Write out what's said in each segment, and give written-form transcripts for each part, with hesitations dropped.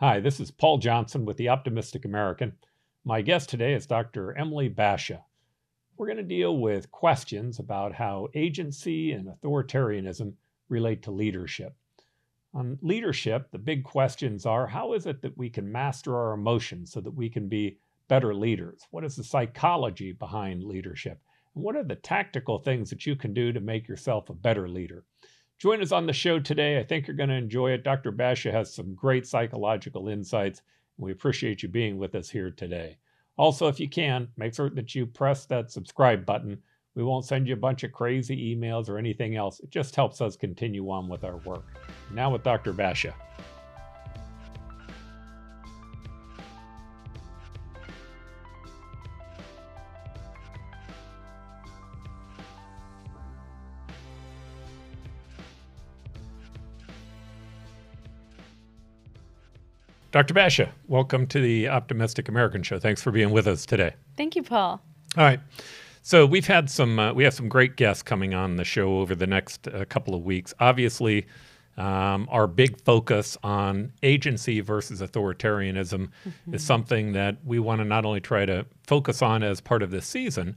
Hi, this is Paul Johnson with The Optimistic American. My guest today is Dr. Emily Bashah. We're going to deal with questions about how agency and authoritarianism relate to leadership. On leadership, the big questions are, how is it that we can master our emotions so that we can be better leaders? What is the psychology behind leadership? And what are the tactical things that you can do to make yourself a better leader? Join us on the show today. I think you're going to enjoy it. Dr. Bashah has some great psychological insights, and we appreciate you being with us here today. Also, if you can, make certain that you press that subscribe button. We won't send you a bunch of crazy emails or anything else. It just helps us continue on with our work. Now with Dr. Bashah. Dr. Bashah, welcome to the Optimistic American Show. Thanks for being with us today. Thank you, Paul. All right. So we've had some, we have some great guests coming on the show over the next couple of weeks. Obviously, our big focus on agency versus authoritarianism is something that we want to not only try to focus on as part of this season,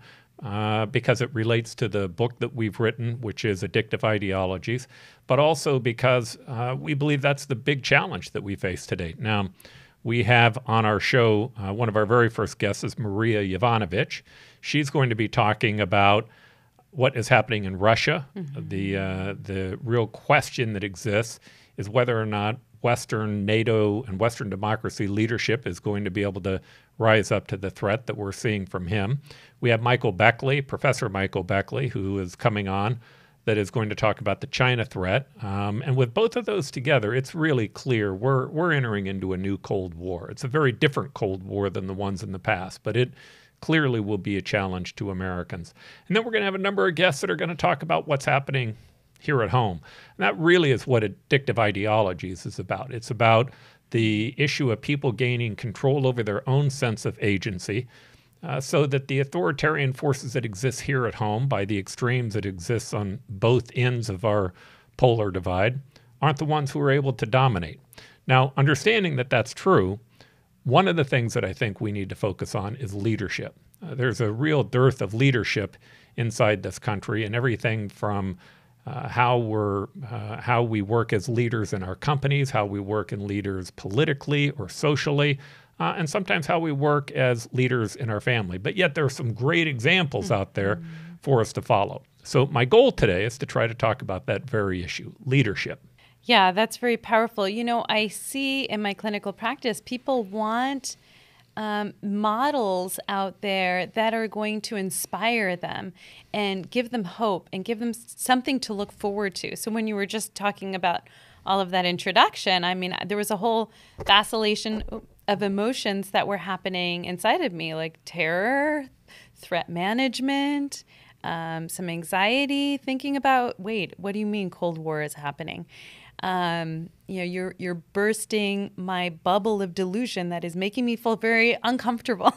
because it relates to the book that we've written, which is Addictive Ideologies, but also because we believe that's the big challenge that we face today. Now, we have on our show, one of our very first guests is Maria Yovanovitch. She's going to be talking about what is happening in Russia. The real question that exists is whether or not Western NATO and Western democracy leadership is going to be able to rise up to the threat that we're seeing from him. We have Michael Beckley, Professor Michael Beckley, who is coming on, that is going to talk about the China threat. And with both of those together, it's really clear we're entering into a new Cold War. It's a very different Cold War than the ones in the past, but it clearly will be a challenge to Americans. And then we're going to have a number of guests that are going to talk about what's happening here at home. And that really is what Addictive Ideologies is about. It's about the issue of people gaining control over their own sense of agency so that the authoritarian forces that exist here at home by the extremes that exist on both ends of our polar divide aren't the ones who are able to dominate. Now, understanding that that's true, one of the things that I think we need to focus on is leadership. There's a real dearth of leadership inside this country, and everything from how we work as leaders in our companies, how we work in leaders politically or socially, and sometimes how we work as leaders in our family. But yet there are some great examples out there for us to follow. So my goal today is to try to talk about that very issue, leadership. Yeah, that's very powerful. You know, I see in my clinical practice, people want models out there that are going to inspire them and give them hope and give them something to look forward to. So when you were just talking about all of that introduction, I mean, there was a whole vacillation of emotions that were happening inside of me, like terror, threat management, some anxiety, thinking about, wait, what do you mean Cold War is happening? You know, you're bursting my bubble of delusion that is making me feel very uncomfortable.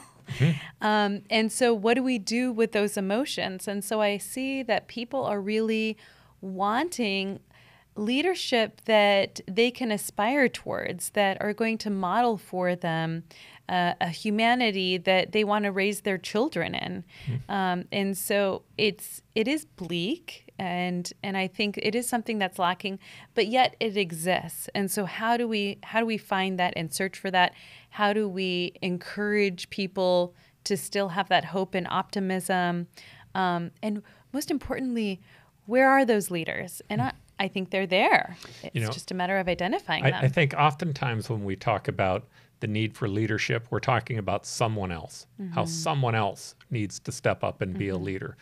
And so what do we do with those emotions? And so I see that people are really wanting leadership that they can aspire towards, that are going to model for them a humanity that they want to raise their children in. And so it is bleak, and I think it is something that's lacking, but yet it exists. And so how do we find that and search for that? How do we encourage people to still have that hope and optimism? And most importantly, where are those leaders? And I think they're there. It's just a matter of identifying them. I think oftentimes when we talk about the need for leadership, we're talking about someone else, how someone else needs to step up and be a leader.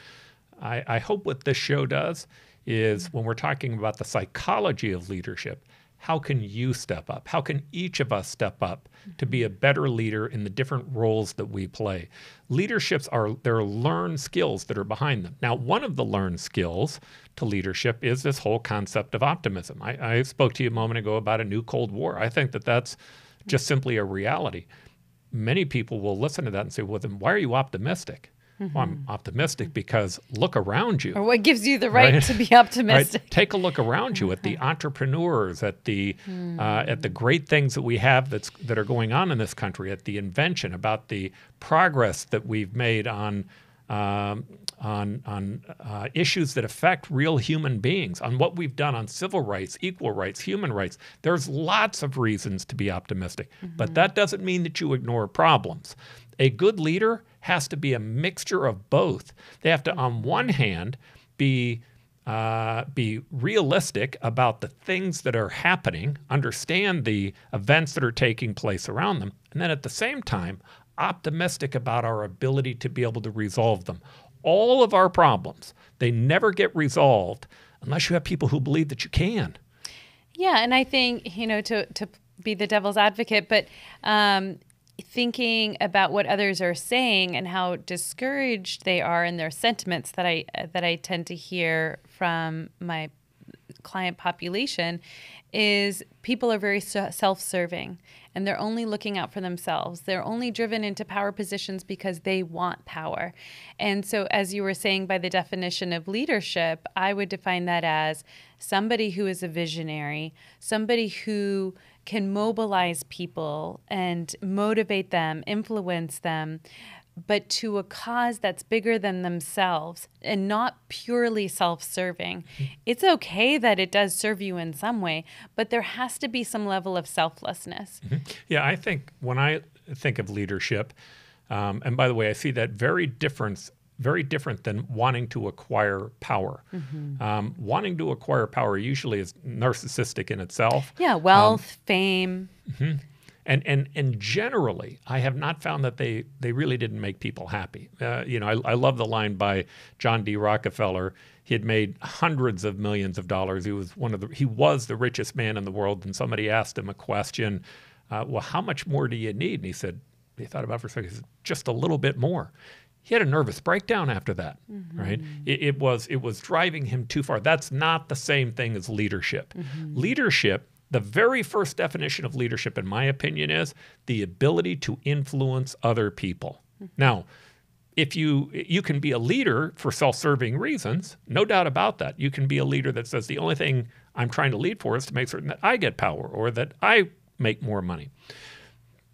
I hope what this show does is when we're talking about the psychology of leadership, how can you step up? How can each of us step up to be a better leader in the different roles that we play? Leaderships there are learned skills that are behind them. Now, one of the learned skills to leadership is this whole concept of optimism. I spoke to you a moment ago about a new Cold War. I think that that's just simply a reality. Many people will listen to that and say, well, then why are you optimistic? Well, I'm optimistic because look around you. Or what gives you the right to be optimistic? Take a look around you at the entrepreneurs, at the great things that we have that are going on in this country, at the invention, about the progress that we've made on issues that affect real human beings, on what we've done on civil rights, equal rights, human rights. There's lots of reasons to be optimistic, but that doesn't mean that you ignore problems. A good leader has to be a mixture of both. They have to, on one hand, be realistic about the things that are happening, understand the events that are taking place around them, and then at the same time, optimistic about our ability to be able to resolve them. All of our problems, they never get resolved unless you have people who believe that you can. Yeah, and I think, you know, to be the devil's advocate, but thinking about what others are saying and how discouraged they are in their sentiments that I tend to hear from my client population is people are very self-serving and they're only looking out for themselves. They're only driven into power positions because they want power. And so as you were saying, by the definition of leadership, I would define that as somebody who is a visionary, somebody who can mobilize people and motivate them, influence them, but to a cause that's bigger than themselves and not purely self-serving. It's okay that it does serve you in some way, but there has to be some level of selflessness. Yeah, I think when I think of leadership, and by the way, I see that very different than wanting to acquire power. Wanting to acquire power usually is narcissistic in itself. Yeah, wealth, fame. And generally, I have not found that they really didn't make people happy. You know, I love the line by John D. Rockefeller. He had made hundreds of millions of dollars. He was the richest man in the world. And somebody asked him a question, well, how much more do you need? And he said, he thought about it for a second. He said, just a little bit more. He had a nervous breakdown after that, right? It was driving him too far. That's not the same thing as leadership. Leadership. The very first definition of leadership, in my opinion, is the ability to influence other people. Now, if you can be a leader for self-serving reasons, no doubt about that. You can be a leader that says the only thing I'm trying to lead for is to make certain that I get power or that I make more money.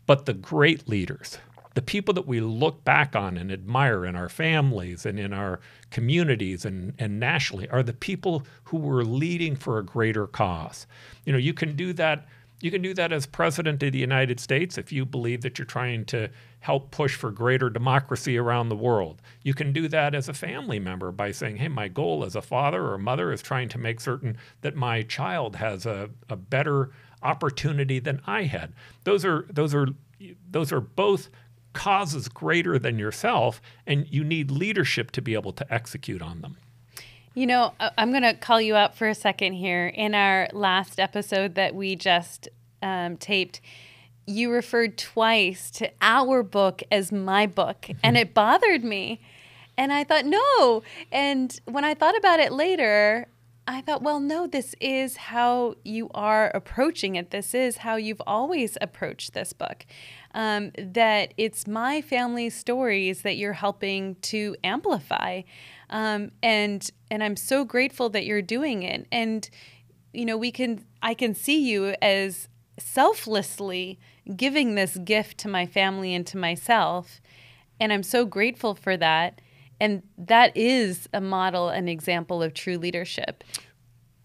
But the great leaders, the people that we look back on and admire in our families and in our communities and nationally are the people who were leading for a greater cause. You know, you can do that. You can do that as president of the United States if you believe that you're trying to help push for greater democracy around the world. You can do that as a family member by saying, hey, my goal as a father or mother is trying to make certain that my child has a better opportunity than I had. Those are both causes greater than yourself, and you need leadership to be able to execute on them. You know, I'm going to call you out for a second here. In our last episode that we just taped, you referred twice to our book as my book, and it bothered me. And I thought, no. And when I thought about it later, I thought, well, no, this is how you are approaching it. This is how you've always approached this book, that it's my family stories that you're helping to amplify. And I'm so grateful that you're doing it. And, you know, I can see you as selflessly giving this gift to my family and to myself. And I'm so grateful for that. And that is a model, an example of true leadership.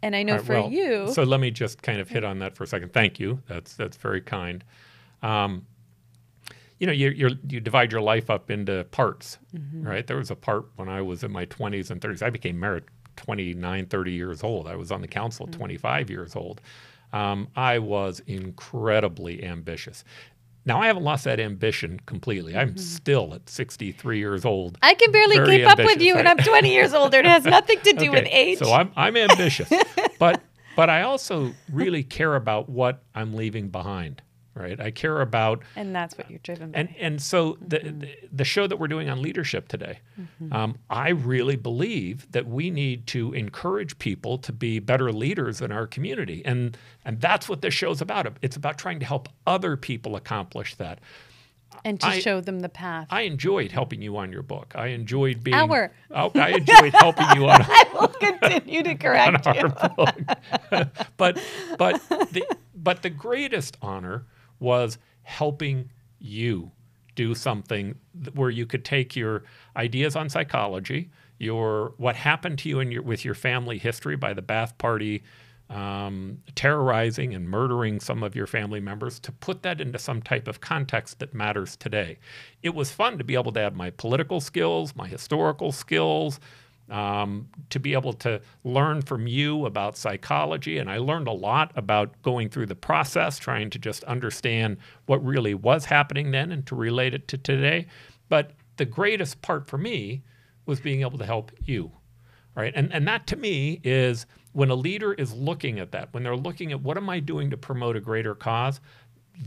And I know for you. So let me just kind of hit on that for a second. Thank you. That's very kind. You know, you divide your life up into parts, right? There was a part when I was in my 20s and 30s. I became married 29, 30 years old. I was on the council 25 years old. I was incredibly ambitious. Now, I haven't lost that ambition completely. I'm still at 63 years old. I can barely keep up with you, and I'm 20 years older. It has nothing to do with age. So I'm ambitious. but I also really care about what I'm leaving behind, right? I care about... And that's what you're driven by. And so the show that we're doing on leadership today, I really believe that we need to encourage people to be better leaders in our community. And that's what this show's about. It's about trying to help other people accomplish that. And to show them the path. I enjoyed helping you on your book. I enjoyed being... I enjoyed helping you on... I will continue to correct on you. Our book. But the greatest honor was helping you do something where you could take your ideas on psychology, your what happened to you with your family history by the Ba'ath Party terrorizing and murdering some of your family members, to put that into some type of context that matters today. It was fun to be able to add my political skills, my historical skills, to be able to learn from you about psychology. And I learned a lot about going through the process, trying to just understand what really was happening then and to relate it to today. But the greatest part for me was being able to help you, right? And that to me is when a leader is looking at that, when they're looking at what am I doing to promote a greater cause,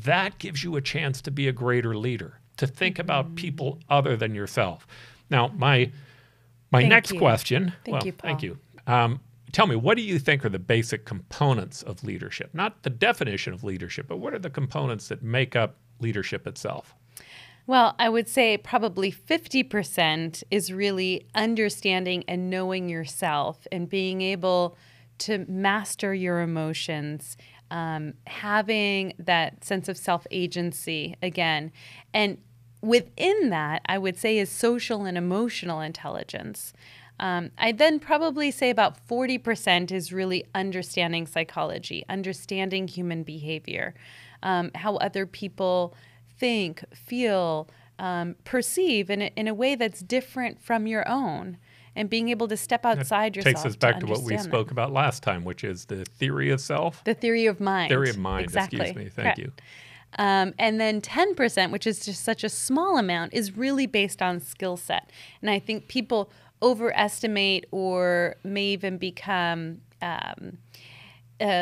that gives you a chance to be a greater leader, to think about people other than yourself. Now, my next question, thank you, Paul. Tell me, what do you think are the basic components of leadership? Not the definition of leadership, but what are the components that make up leadership itself? Well, I would say probably 50% is really understanding and knowing yourself and being able to master your emotions, having that sense of self-agency again. And within that, I would say, is social and emotional intelligence. I'd then probably say about 40% is really understanding psychology, understanding human behavior, how other people think, feel, perceive in a way that's different from your own, and being able to step outside yourself. Takes us back to what we spoke about last time, which is the theory of self. The theory of mind. Theory of mind, exactly. Excuse me, thank you. And then 10%, which is just such a small amount, is really based on skill set. And I think people overestimate or may even become...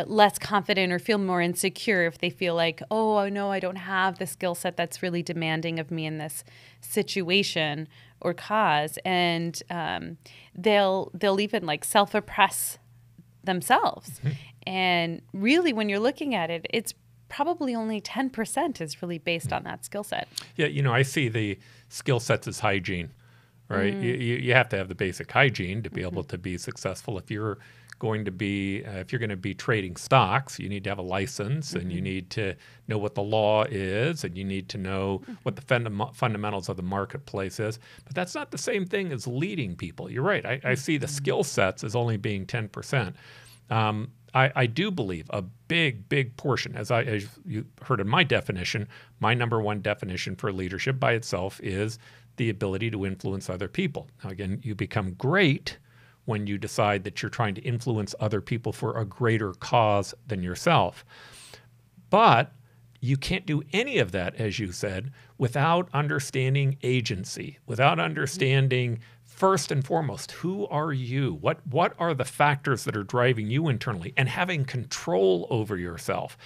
less confident or feel more insecure if they feel like, oh, no, I don't have the skill set that's really demanding of me in this situation or cause. And they'll even like self-oppress themselves. Mm-hmm. And really, when you're looking at it, it's probably only 10% is really based on that skill set. Yeah, you know, I see the skill sets as hygiene, right? Mm-hmm. You have to have the basic hygiene to be able to be successful. If you're going to be trading stocks, you need to have a license, and you need to know what the law is, and you need to know what the fundamentals of the marketplace is. But that's not the same thing as leading people. You're right. I see the skill sets as only being 10%. I do believe a big, big portion, as you heard in my definition, my number one definition for leadership by itself is the ability to influence other people. Now, again, you become great when you decide that you're trying to influence other people for a greater cause than yourself. But you can't do any of that, as you said, without understanding agency, without understanding first and foremost, who are you? What are the factors that are driving you internally? And having control over yourself.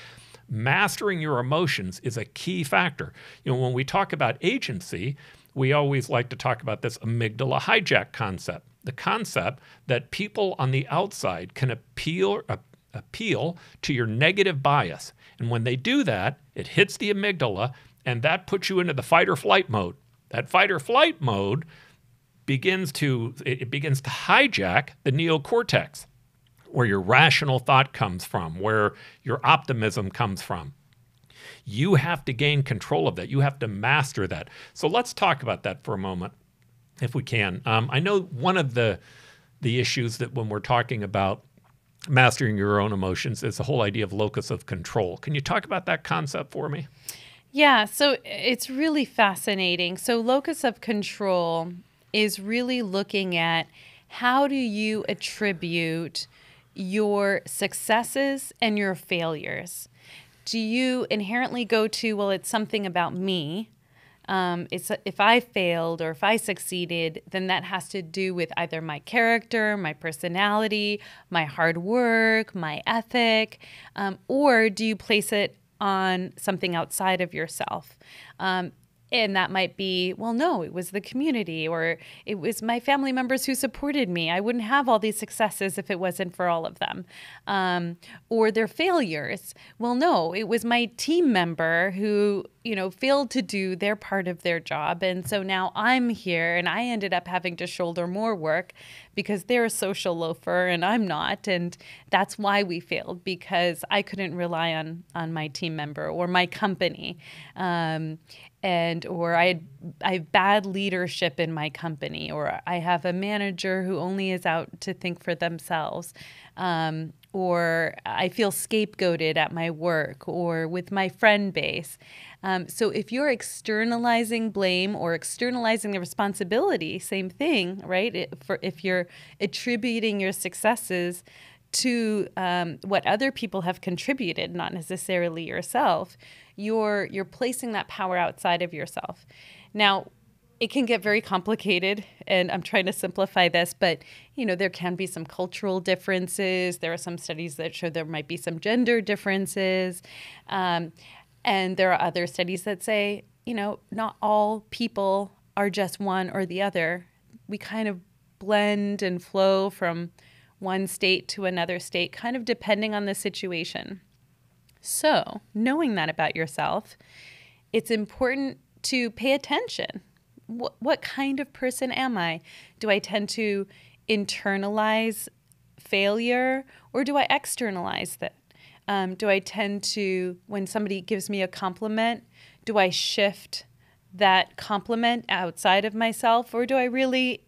Mastering your emotions is a key factor. You know, when we talk about agency, we always like to talk about this amygdala hijack concept. The concept that people on the outside can appeal to your negative bias. And when they do that, it hits the amygdala, and that puts you into the fight or flight mode. That fight or flight mode begins to hijack the neocortex, where your rational thought comes from, where your optimism comes from. You have to gain control of that. You have to master that. So let's talk about that for a moment, if we can. I know one of the issues that when we're talking about mastering your own emotions is the whole idea of locus of control. Can you talk about that concept for me? Yeah, so it's really fascinating. So locus of control is really looking at how do you attribute your successes and your failures? Do you inherently go to, well, it's something about me? If I failed or if I succeeded, then that has to do with either my character, my personality, my hard work, my ethic, or do you place it on something outside of yourself? And that might be, well, no, it was the community, or it was my family members who supported me. I wouldn't have all these successes if it wasn't for all of them. Or their failures. Well, no, it was my team member who you know, failed to do their part of their job. And so now I'm here and I ended up having to shoulder more work because they're a social loafer and I'm not. And that's why we failed, because I couldn't rely on my team member or my company. Or I have bad leadership in my company, or I have a manager who only is out to think for themselves. Or I feel scapegoated at my work or with my friend base. So if you're externalizing blame or externalizing the responsibility, same thing, right? If you're attributing your successes to what other people have contributed, not necessarily yourself, you're placing that power outside of yourself. Now, it can get very complicated, and I'm trying to simplify this, but you know, there can be some cultural differences. There are some studies that show there might be some gender differences. And there are other studies that say, you know, not all people are just one or the other. We kind of blend and flow from one state to another state, kind of depending on the situation. So, knowing that about yourself, it's important to pay attention. What kind of person am I? Do I tend to internalize failure, or do I externalize that? Do I tend to, when somebody gives me a compliment, do I shift that compliment outside of myself, or do I really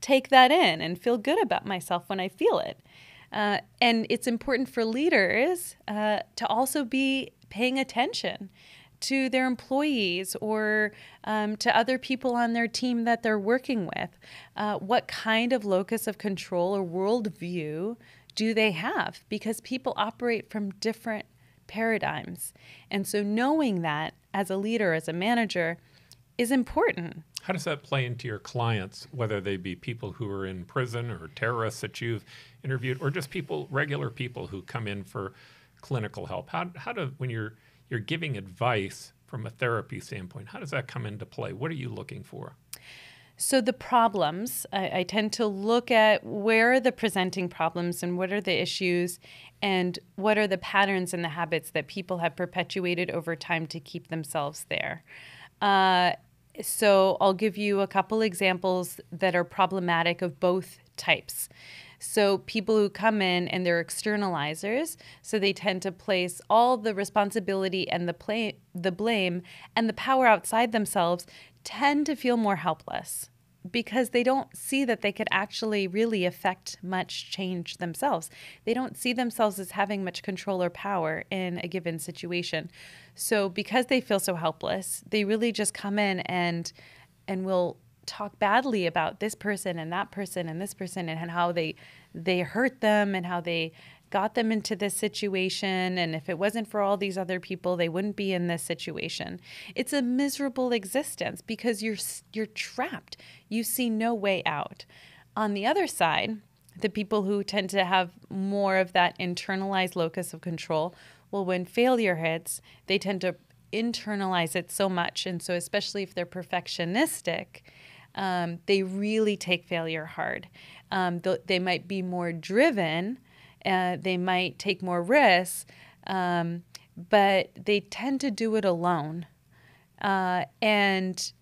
take that in and feel good about myself when I feel it? And it's important for leaders to also be paying attention to their employees or to other people on their team that they're working with. What kind of locus of control or worldview do they have? Because people operate from different paradigms. And so knowing that as a leader, as a manager, is important. How does that play into your clients, whether they be people who are in prison or terrorists that you've interviewed, or just people, regular people who come in for clinical help? When you're giving advice from a therapy standpoint, how does that come into play? What are you looking for? So the problems, I tend to look at where are the presenting problems and what are the issues and what are the patterns and the habits that people have perpetuated over time to keep themselves there. So I'll give you a couple examples that are problematic of both types. So people who come in and they're externalizers, so they tend to place all the responsibility and the blame and the power outside themselves, tend to feel more helpless because they don't see that they could actually really affect much change themselves. They don't see themselves as having much control or power in a given situation. So because they feel so helpless, they really just come in and will talk badly about this person and that person and this person and how they hurt them and how they got them into this situation, and if it wasn't for all these other people, they wouldn't be in this situation. It's a miserable existence because you're trapped. You see no way out. On the other side, the people who tend to have more of that internalized locus of control, well, when failure hits, they tend to internalize it so much, and so especially if they're perfectionistic, they really take failure hard. They might be more driven, they might take more risks, but they tend to do it alone, and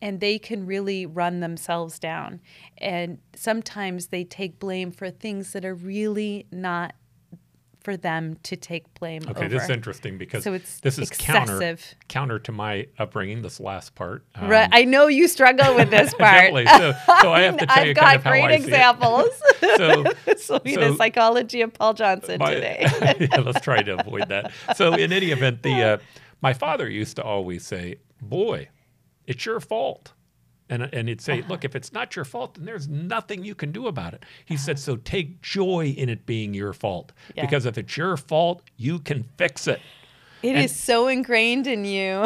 they can really run themselves down. And sometimes they take blame for things that are really not for them to take blame over. Okay, this is interesting because so this is counter to my upbringing, this last part. Right, I know you struggle with this part. So I have to tell you kind of how I see it. I've got great examples. So we the psychology of Paul Johnson today. Yeah, let's try to avoid that. So in any event, my father used to always say, "Boy, it's your fault." And he'd say, look, if it's not your fault, then there's nothing you can do about it. He said, so take joy in it being your fault. Yeah. Because if it's your fault, you can fix it. It is so ingrained in you.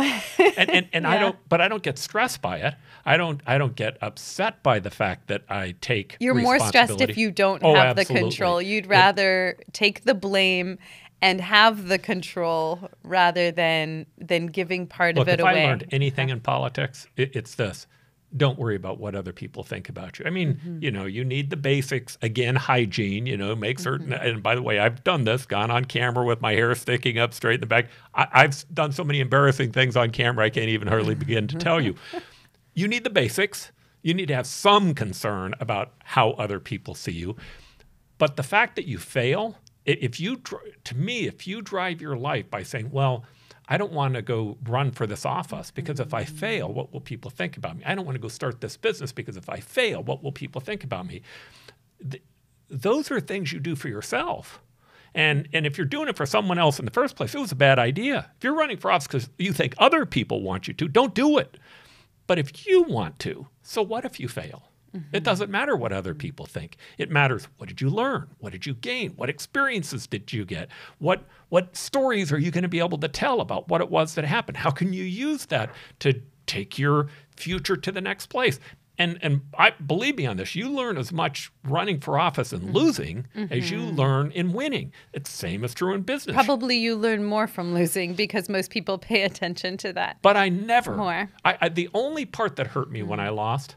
and yeah. I don't get stressed by it. I don't get upset by the fact that I take You're more stressed if you don't have absolutely. The control. You'd rather take the blame and have the control rather than giving part of it away. If I learned anything in politics, it's this. don't worry about what other people think about you. I mean, you know, you need the basics, again, hygiene, you know, make certain, and by the way, I've done this, gone on camera with my hair sticking up straight in the back. I've done so many embarrassing things on camera, I can't even hardly begin to tell you. You need the basics. You need to have some concern about how other people see you. But the fact that you fail, if you, to me, if you drive your life by saying, well, I don't want to go run for this office because if I fail, what will people think about me? I don't want to go start this business because if I fail, what will people think about me? Those are things you do for yourself. And if you're doing it for someone else in the first place, it was a bad idea. If you're running for office because you think other people want you to, don't do it. But if you want to, so what if you fail? It doesn't matter what other people think. It matters, what did you learn? What did you gain? What experiences did you get? What stories are you going to be able to tell about what it was that happened? How can you use that to take your future to the next place? And I believe me on this, you learn as much running for office and losing as you learn in winning. It's the same as true in business. Probably you learn more from losing because most people pay attention to that. But I never. More. The only part that hurt me when I lost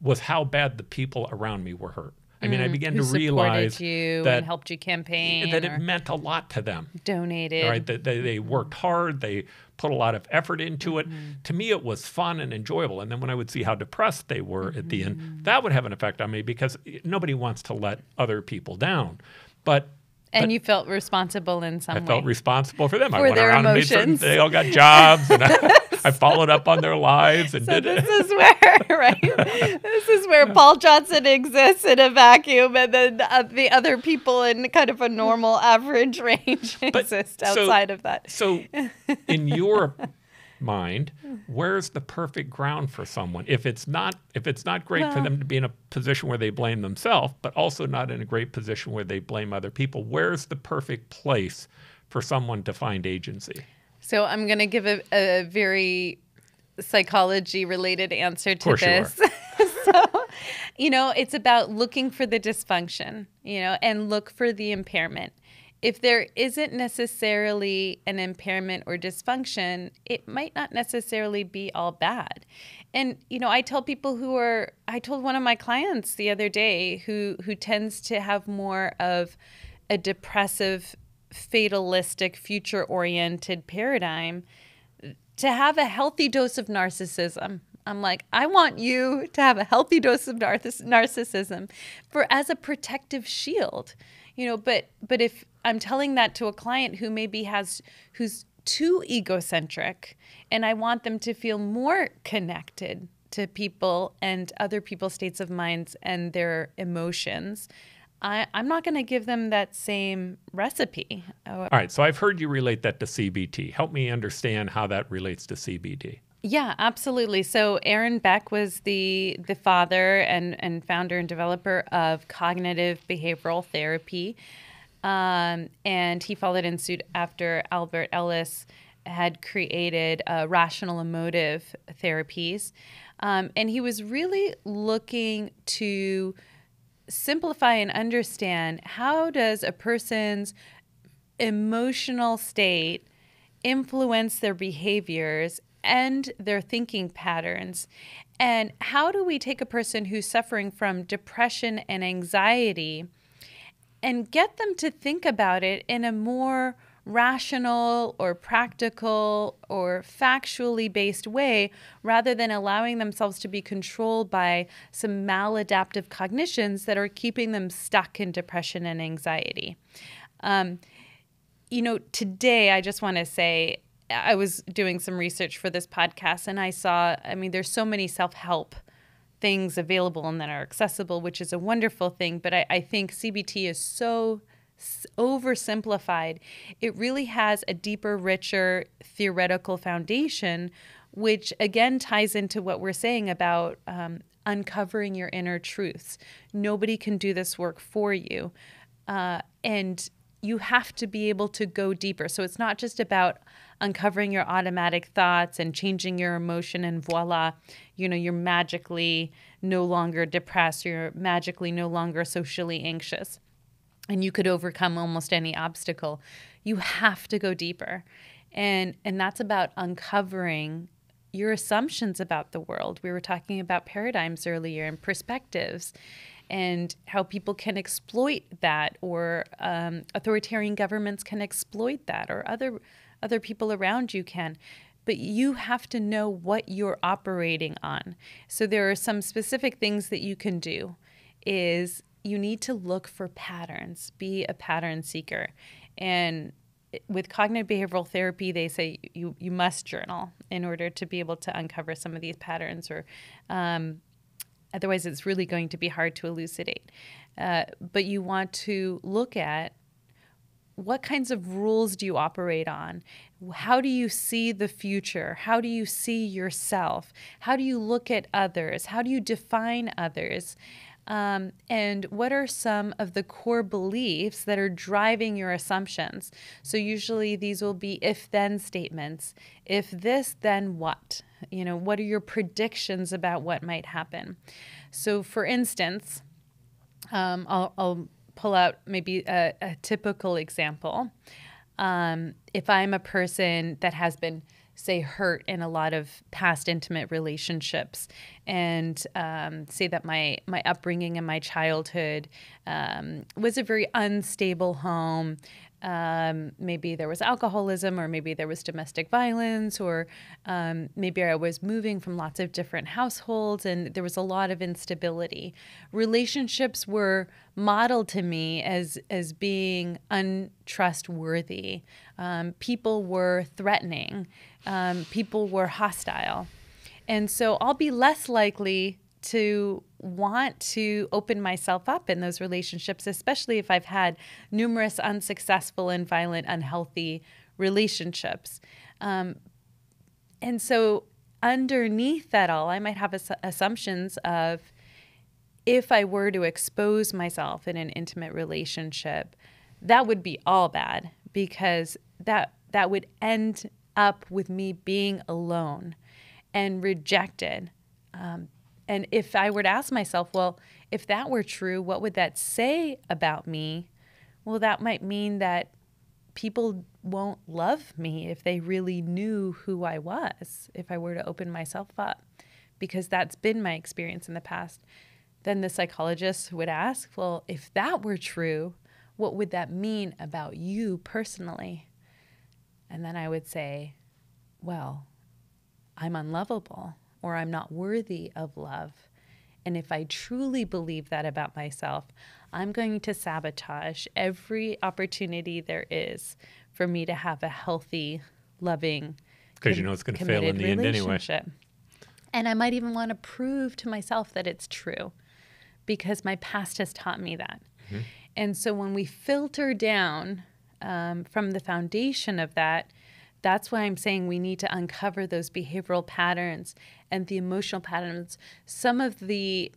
was how bad the people around me were hurt. I mean, I began to realize you that and helped you campaign, that it meant a lot to them. Donated, right? That they worked hard, they put a lot of effort into it. To me, it was fun and enjoyable. And then when I would see how depressed they were at the end, that would have an effect on me because nobody wants to let other people down. But you felt responsible in some way. I felt responsible for them. For I went their around emotions. And made certain they all got jobs, and I followed up on their lives and did it. This is where, right? This is where Paul Johnson exists in a vacuum, and then the other people in kind of a normal average range exist outside of that. So, in your mind, where's the perfect ground for someone if it's not great for them to be in a position where they blame themselves, but also not in a great position where they blame other people? Where's the perfect place for someone to find agency? So I'm going to give a very psychology related answer to this. So, you know, it's about looking for the dysfunction, you know, and look for the impairment. If there isn't necessarily an impairment or dysfunction, it might not necessarily be all bad. And, you know, I tell people who are, I told one of my clients the other day who tends to have more of a depressive, fatalistic, future-oriented paradigm, to have a healthy dose of narcissism. I'm like, I want you to have a healthy dose of narcissism for as a protective shield. You know, but if I'm telling that to a client who maybe who's too egocentric, and I want them to feel more connected to people and other people's states of minds and their emotions, I'm not going to give them that same recipe. All right. So I've heard you relate that to CBT. Help me understand how that relates to CBT. Yeah, absolutely. So Aaron Beck was the father and founder and developer of Cognitive Behavioral Therapy. And he followed in suit after Albert Ellis had created rational emotive therapies. And he was really looking to simplify and understand, how does a person's emotional state influence their behaviors and their thinking patterns? And how do we take a person who's suffering from depression and anxiety and get them to think about it in a more rational or practical or factually based way, rather than allowing themselves to be controlled by some maladaptive cognitions that are keeping them stuck in depression and anxiety? You know, today, I just want to say, I was doing some research for this podcast, and I saw, I mean, there's so many self-help things available and that are accessible, which is a wonderful thing. But I think CBT is so oversimplified. It really has a deeper, richer theoretical foundation, which again ties into what we're saying about uncovering your inner truths. Nobody can do this work for you. And you have to be able to go deeper. So it's not just about uncovering your automatic thoughts and changing your emotion and voila, you know, you're magically no longer depressed, you're magically no longer socially anxious, and you could overcome almost any obstacle. You have to go deeper. And that's about uncovering your assumptions about the world. We were talking about paradigms earlier and perspectives and how people can exploit that, or authoritarian governments can exploit that, or other people around you can. But you have to know what you're operating on. So there are some specific things that you can do. Is you need to look for patterns, be a pattern seeker. And with cognitive behavioral therapy, they say you must journal in order to be able to uncover some of these patterns, or otherwise it's really going to be hard to elucidate. But you want to look at what kinds of rules do you operate on? How do you see the future? How do you see yourself? How do you look at others? How do you define others? And what are some of the core beliefs that are driving your assumptions? So usually these will be if-then statements. If this, then what? You know, what are your predictions about what might happen? So for instance, I'll pull out maybe a typical example. If I'm a person that has been, say, hurt in a lot of past intimate relationships, and say that my upbringing and my childhood was a very unstable home. Maybe there was alcoholism, or maybe there was domestic violence, or maybe I was moving from lots of different households and there was a lot of instability. Relationships were modeled to me as being untrustworthy. People were threatening. People were hostile. And so I'll be less likely to want to open myself up in those relationships, especially if I've had numerous unsuccessful and violent, unhealthy relationships. And so underneath that all, I might have assumptions of, if I were to expose myself in an intimate relationship, that would be all bad, because that would end up with me being alone and rejected. And if I were to ask myself, well, if that were true, what would that say about me? Well, that might mean that people won't love me if they really knew who I was, if I were to open myself up, because that's been my experience in the past. Then the psychologist would ask, well, if that were true, what would that mean about you personally? And then I would say, well, I'm unlovable, or I'm not worthy of love. And if I truly believe that about myself, I'm going to sabotage every opportunity there is for me to have a healthy, loving, because you know it's going to fail in the end anyway. And I might even want to prove to myself that it's true, because my past has taught me that. Mm-hmm. And so when we filter down from the foundation of that, that's why I'm saying we need to uncover those behavioral patterns and the emotional patterns. Some of the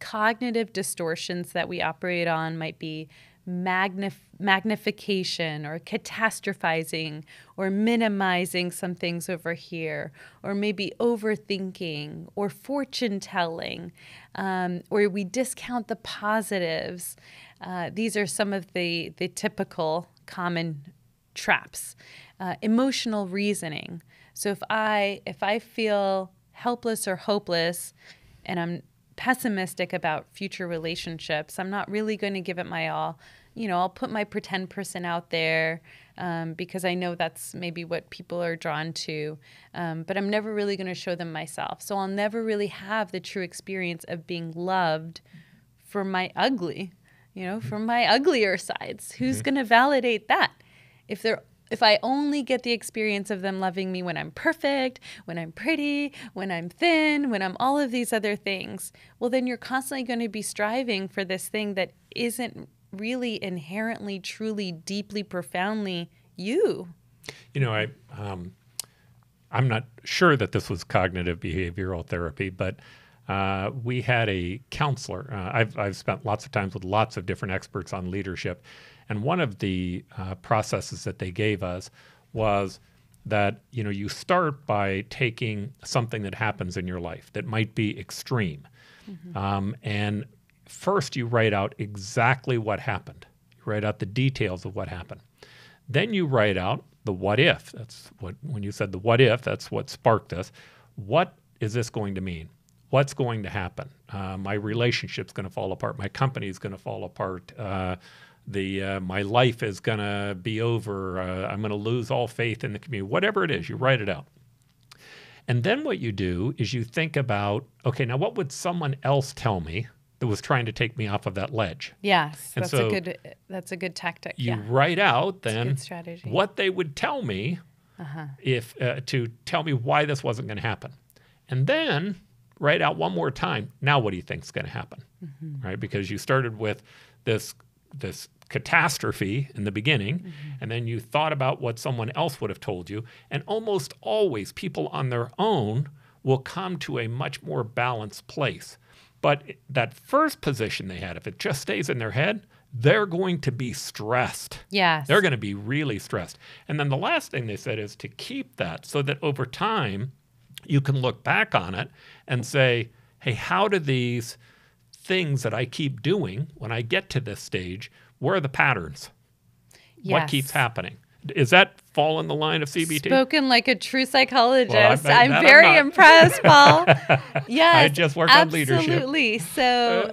cognitive distortions that we operate on might be magnification, or catastrophizing, or minimizing some things over here, or maybe overthinking, or fortune telling, or we discount the positives. These are some of the typical common traps. Emotional reasoning. So if I feel helpless or hopeless, and I'm pessimistic about future relationships, I'm not really going to give it my all. You know, I'll put my pretend person out there because I know that's maybe what people are drawn to, but I'm never really going to show them myself. So I'll never really have the true experience of being loved for my ugly, you know, for my uglier sides. Who's going to validate that? If I only get the experience of them loving me when I'm perfect, when I'm pretty, when I'm thin, when I'm all of these other things, well, then you're constantly going to be striving for this thing that isn't really inherently, truly, deeply, profoundly you. You know, I'm not sure that this was cognitive behavioral therapy, but we had a counselor. I've spent lots of times with lots of different experts on leadership. And one of the processes that they gave us was that, you know, you start by taking something that happens in your life that might be extreme. Mm-hmm. And first you write out exactly what happened. You write out the details of what happened. Then you write out the what if. That's what, when you said the what if, that's what sparked this. What is this going to mean? What's going to happen? My relationship's going to fall apart. My company's going to fall apart. My life is going to be over. I'm going to lose all faith in the community. Whatever it is, you write it out. And then what you do is you think about, okay, now what would someone else tell me that was trying to take me off of that ledge? Yes, and that's a good tactic. You write out then what they would tell me if to tell me why this wasn't going to happen. And then write out one more time, now what do you think's going to happen? Mm-hmm. Right? Because you started with this catastrophe in the beginning, and then you thought about what someone else would have told you. And almost always people on their own will come to a much more balanced place. But that first position they had, if it just stays in their head, they're going to be stressed. Yes. They're going to be really stressed. And then the last thing they said is to keep that so that over time you can look back on it and say, hey, how do these things that I keep doing when I get to this stage, where are the patterns? Yes. What keeps happening? Is that fall in the line of CBT? Spoken like a true psychologist. Well, I'm very impressed, Paul. Yes, I just work on leadership. Absolutely.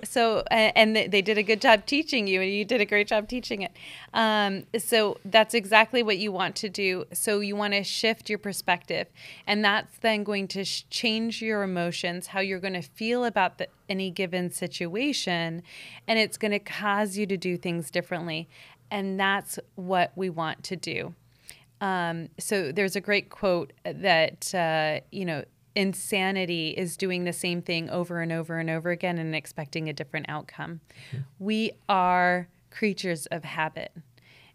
So, and they did a good job teaching you, and you did a great job teaching it. So that's exactly what you want to do. So you want to shift your perspective, and that's then going to change your emotions, how you're going to feel about any given situation, and it's going to cause you to do things differently. And that's what we want to do. So there's a great quote that, insanity is doing the same thing over and over and over again and expecting a different outcome. Mm-hmm. We are creatures of habit.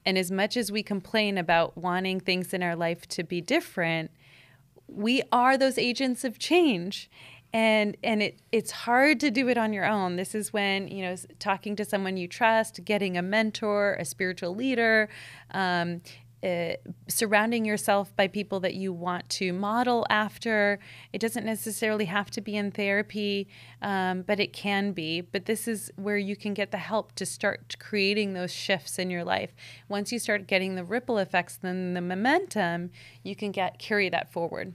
And as much as we complain about wanting things in our life to be different, we are those agents of change. And it's hard to do it on your own. This is when, talking to someone you trust, getting a mentor, a spiritual leader, surrounding yourself by people that you want to model after. It doesn't necessarily have to be in therapy, but it can be. But this is where you can get the help to start creating those shifts in your life. Once you start getting the ripple effects, then the momentum, you can carry that forward.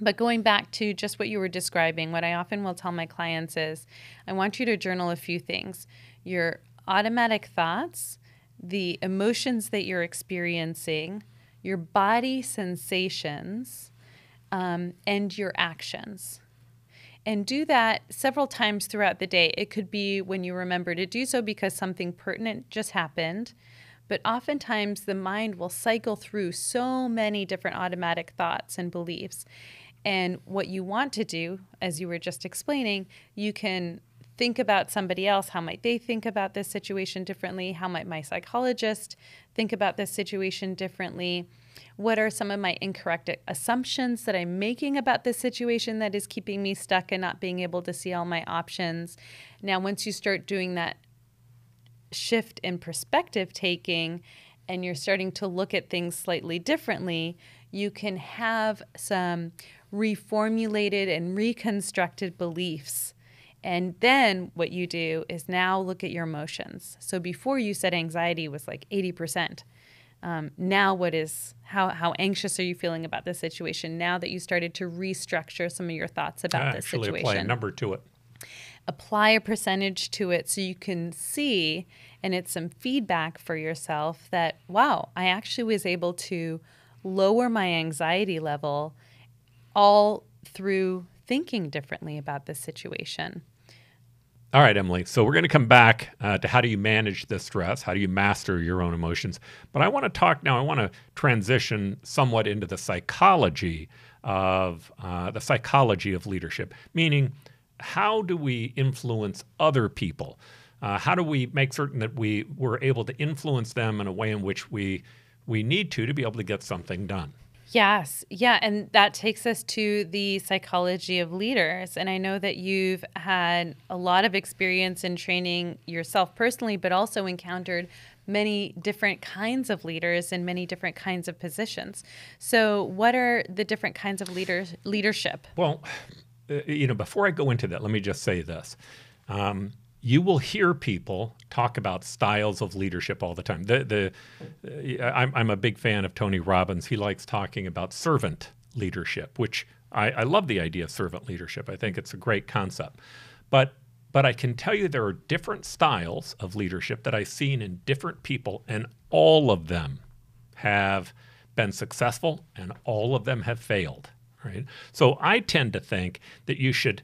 But going back to just what you were describing, what I often will tell my clients is, I want you to journal a few things. Your automatic thoughts, the emotions that you're experiencing, your body sensations, and your actions. And do that several times throughout the day. It could be when you remember to do so because something pertinent just happened. But oftentimes the mind will cycle through so many different automatic thoughts and beliefs. And what you want to do, as you were just explaining, you can think about somebody else. How might they think about this situation differently? How might my psychologist think about this situation differently? What are some of my incorrect assumptions that I'm making about this situation that is keeping me stuck and not being able to see all my options? Now, once you start doing that shift in perspective taking and you're starting to look at things slightly differently, you can have some reformulated and reconstructed beliefs. And then what you do is now look at your emotions. So before you said anxiety was like 80%. Now what is, how anxious are you feeling about this situation now that you started to restructure some of your thoughts about this situation? Actually apply a number to it. Apply a percentage to it so you can see, and it's some feedback for yourself that, wow, I actually was able to lower my anxiety level all through thinking differently about this situation. All right, Emily. So we're going to come back to how do you manage the stress? How do you master your own emotions? But I want to talk now, I want to transition somewhat into the psychology of leadership, meaning how do we influence other people? How do we make certain that we were able to influence them in a way in which we need to be able to get something done? Yes. Yeah. And that takes us to the psychology of leaders. And I know that you've had a lot of experience in training yourself personally, but also encountered many different kinds of leaders in many different kinds of positions. So what are the different kinds of leadership? Well, before I go into that, let me just say this. you will hear people talk about styles of leadership all the time. I'm a big fan of Tony Robbins. He likes talking about servant leadership, which I love the idea of servant leadership. I think it's a great concept. But I can tell you there are different styles of leadership that I've seen in different people, and all of them have been successful and all of them have failed, right? So I tend to think that you should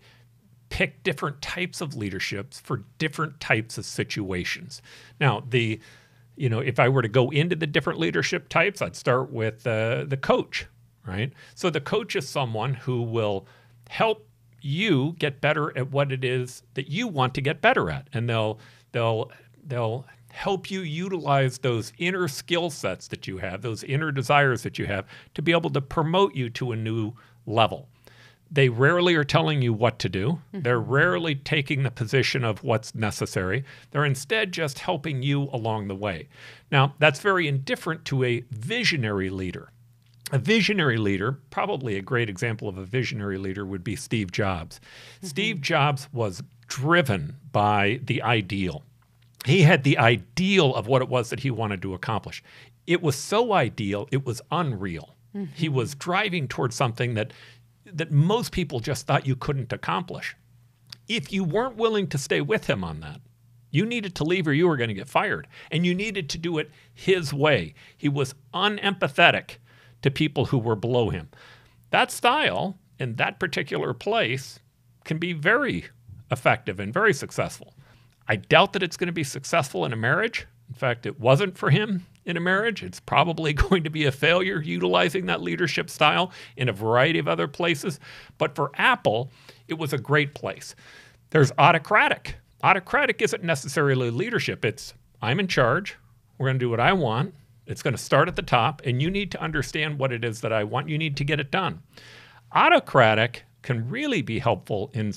pick different types of leaderships for different types of situations. Now, if I were to go into the different leadership types, I'd start with the coach, right? So the coach is someone who will help you get better at what it is that you want to get better at, and they'll help you utilize those inner skill sets that you have, those inner desires that you have, to be able to promote you to a new level. They rarely are telling you what to do. Mm-hmm. They're rarely taking the position of what's necessary. They're instead just helping you along the way. Now, that's very indifferent to a visionary leader. A visionary leader, probably a great example of a visionary leader would be Steve Jobs. Mm-hmm. Steve Jobs was driven by the ideal. He had the ideal of what it was that he wanted to accomplish. It was so ideal, it was unreal. Mm-hmm. He was driving towards something that most people just thought you couldn't accomplish. If you weren't willing to stay with him on that, you needed to leave or you were going to get fired. And you needed to do it his way. He was unempathetic to people who were below him. That style in that particular place can be very effective and very successful. I doubt that it's going to be successful in a marriage. In fact, it wasn't for him in a marriage. It's probably going to be a failure utilizing that leadership style in a variety of other places. But for Apple, it was a great place. There's autocratic. Autocratic isn't necessarily leadership. It's, I'm in charge. We're going to do what I want. It's going to start at the top, and you need to understand what it is that I want. You need to get it done. Autocratic can really be helpful in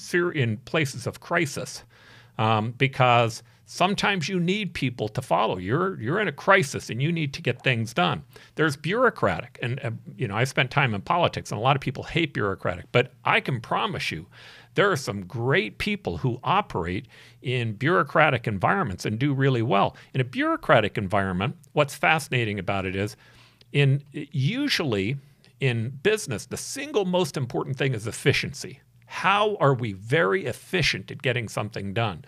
places of crisis, because sometimes you need people to follow. You're in a crisis and you need to get things done. There's bureaucratic, and I spent time in politics, and a lot of people hate bureaucratic, but I can promise you there are some great people who operate in bureaucratic environments and do really well. In a bureaucratic environment, what's fascinating about it is usually in business, the single most important thing is efficiency. How are we very efficient at getting something done?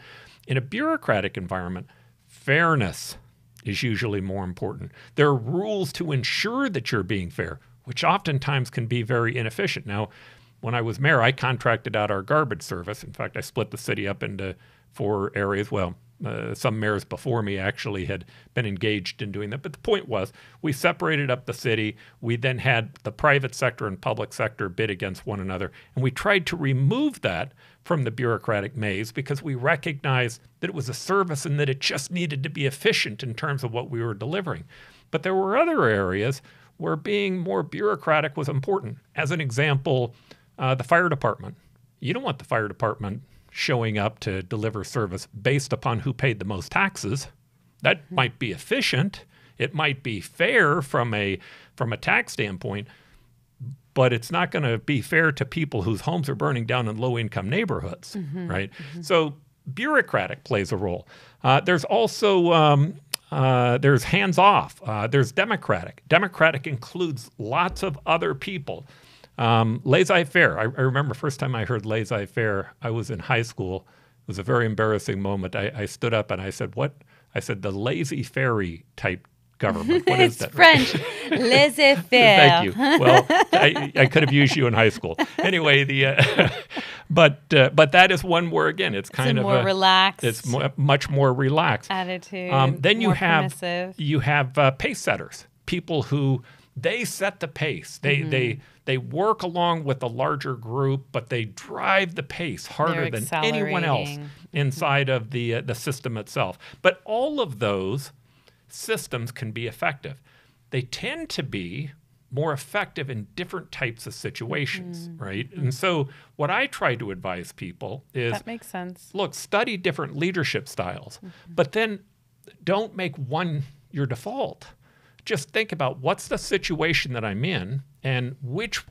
In a bureaucratic environment, fairness is usually more important. There are rules to ensure that you're being fair, which oftentimes can be very inefficient. Now, when I was mayor, I contracted out our garbage service. In fact, I split the city up into 4 areas. Well, some mayors before me actually had been engaged in doing that. But the point was, we separated up the city. We then had the private sector and public sector bid against one another. And we tried to remove that from the bureaucratic maze because we recognized that it was a service and that it just needed to be efficient in terms of what we were delivering. But there were other areas where being more bureaucratic was important. As an example, the fire department. You don't want the fire department showing up to deliver service based upon who paid the most taxes. That might be efficient. It might be fair from a tax standpoint, but it's not going to be fair to people whose homes are burning down in low-income neighborhoods, right? Mm-hmm. So bureaucratic plays a role. There's also there's hands-off. There's democratic. Democratic includes lots of other people. Laissez-faire. I remember the first time I heard laissez-faire, I was in high school. It was a very embarrassing moment. I stood up and I said, what? I said, the lazy fairy type government. What is that? It's French. Laissez-faire. Thank you. Well, I could have used you in high school. Anyway, but that is one where, again, it's much more relaxed attitude. Then you have pace setters, people who, they set the pace. They work along with a larger group, but they drive the pace harder than anyone else inside of the system itself. But all of those systems can be effective. They tend to be more effective in different types of situations, right? And so what I try to advise people is, that makes sense. Look, study different leadership styles, but then don't make one your default. Just think about what's the situation that I'm in and which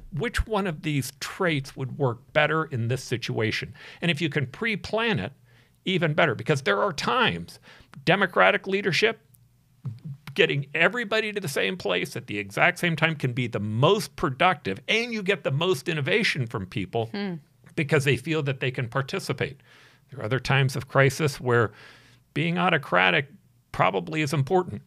one of these traits would work better in this situation. And if you can pre-plan it, even better, because there are times democratic leadership, getting everybody to the same place at the exact same time, can be the most productive, and you get the most innovation from people because they feel that they can participate. There are other times of crisis where being autocratic probably is important.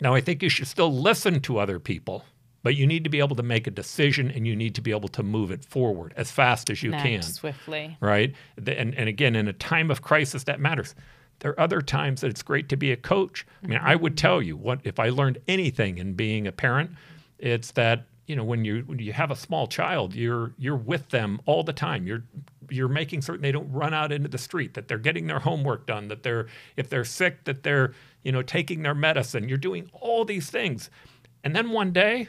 Now, I think you should still listen to other people, but you need to be able to make a decision, and you need to be able to move it forward as fast as you can. Swiftly. Right? And again, in a time of crisis, that matters. There are other times that it's great to be a coach. I mean, I would tell you, what if I learned anything in being a parent, it's that, you know, when you have a small child, you're with them all the time. You're making certain they don't run out into the street, that they're getting their homework done, that they're, if they're sick, that they're, you know, taking their medicine. You're doing all these things. And then one day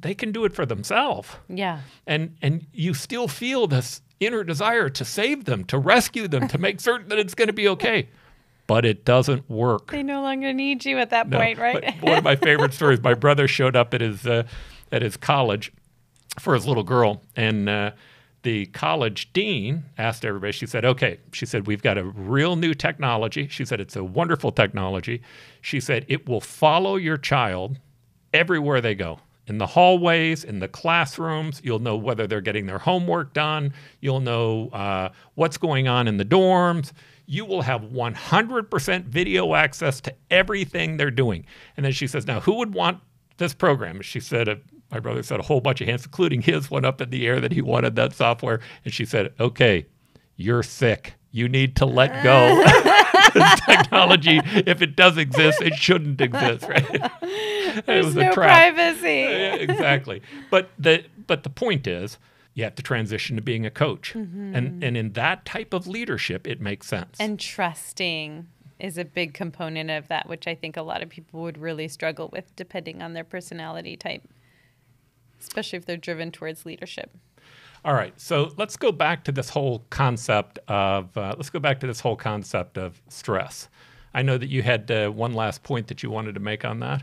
they can do it for themselves. Yeah. And you still feel this inner desire to save them, to rescue them, to make certain that it's going to be okay. But it doesn't work. They no longer need you at that point, right? One of my favorite stories, my brother showed up at his college for his little girl, and the college dean asked everybody, she said, okay, she said, we've got a real new technology. She said, it's a wonderful technology. She said, it will follow your child everywhere they go. In the hallways, in the classrooms, you'll know whether they're getting their homework done. You'll know what's going on in the dorms. You will have 100% video access to everything they're doing. And then she says, now, who would want this program? She said, my brother said a whole bunch of hands, including his one up in the air that he wanted that software. And she said, okay, you're sick. You need to let go. This technology, if it does exist, it shouldn't exist, right? There's no privacy. Exactly. But the point is, you have to transition to being a coach. Mm-hmm. And in that type of leadership, it makes sense. And trusting is a big component of that, which I think a lot of people would really struggle with depending on their personality type, especially if they're driven towards leadership. All right, so let's go back to this whole concept of stress. I know that you had one last point that you wanted to make on that.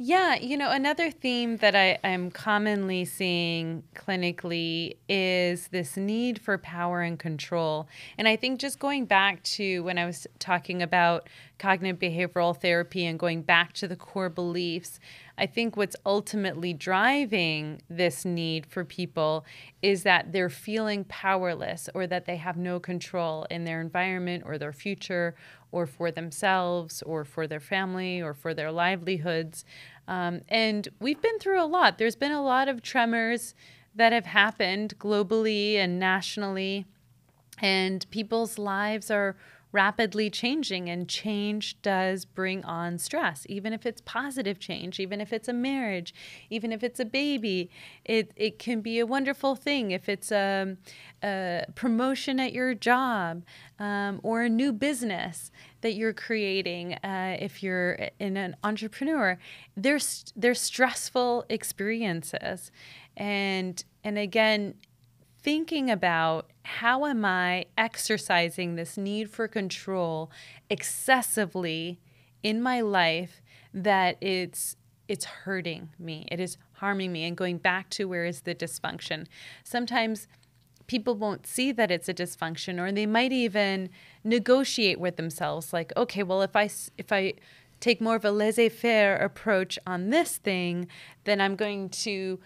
Yeah, you know, another theme that I'm commonly seeing clinically is this need for power and control. And I think just going back to when I was talking about cognitive behavioral therapy and going back to the core beliefs, I think what's ultimately driving this need for people is that they're feeling powerless, or that they have no control in their environment or their future or for themselves or for their family or for their livelihoods. And we've been through a lot. There's been a lot of tremors that have happened globally and nationally, and people's lives are rapidly changing, and change does bring on stress, even if it's positive change, even if it's a marriage, even if it's a baby. It can be a wonderful thing if it's a promotion at your job, or a new business that you're creating. If you're an entrepreneur, they're stressful experiences, and again, thinking about how am I exercising this need for control excessively in my life that it's hurting me, it is harming me, and going back to where is the dysfunction. Sometimes people won't see that it's a dysfunction, or they might even negotiate with themselves like, okay, well, if I take more of a laissez-faire approach on this thing, then I'm going to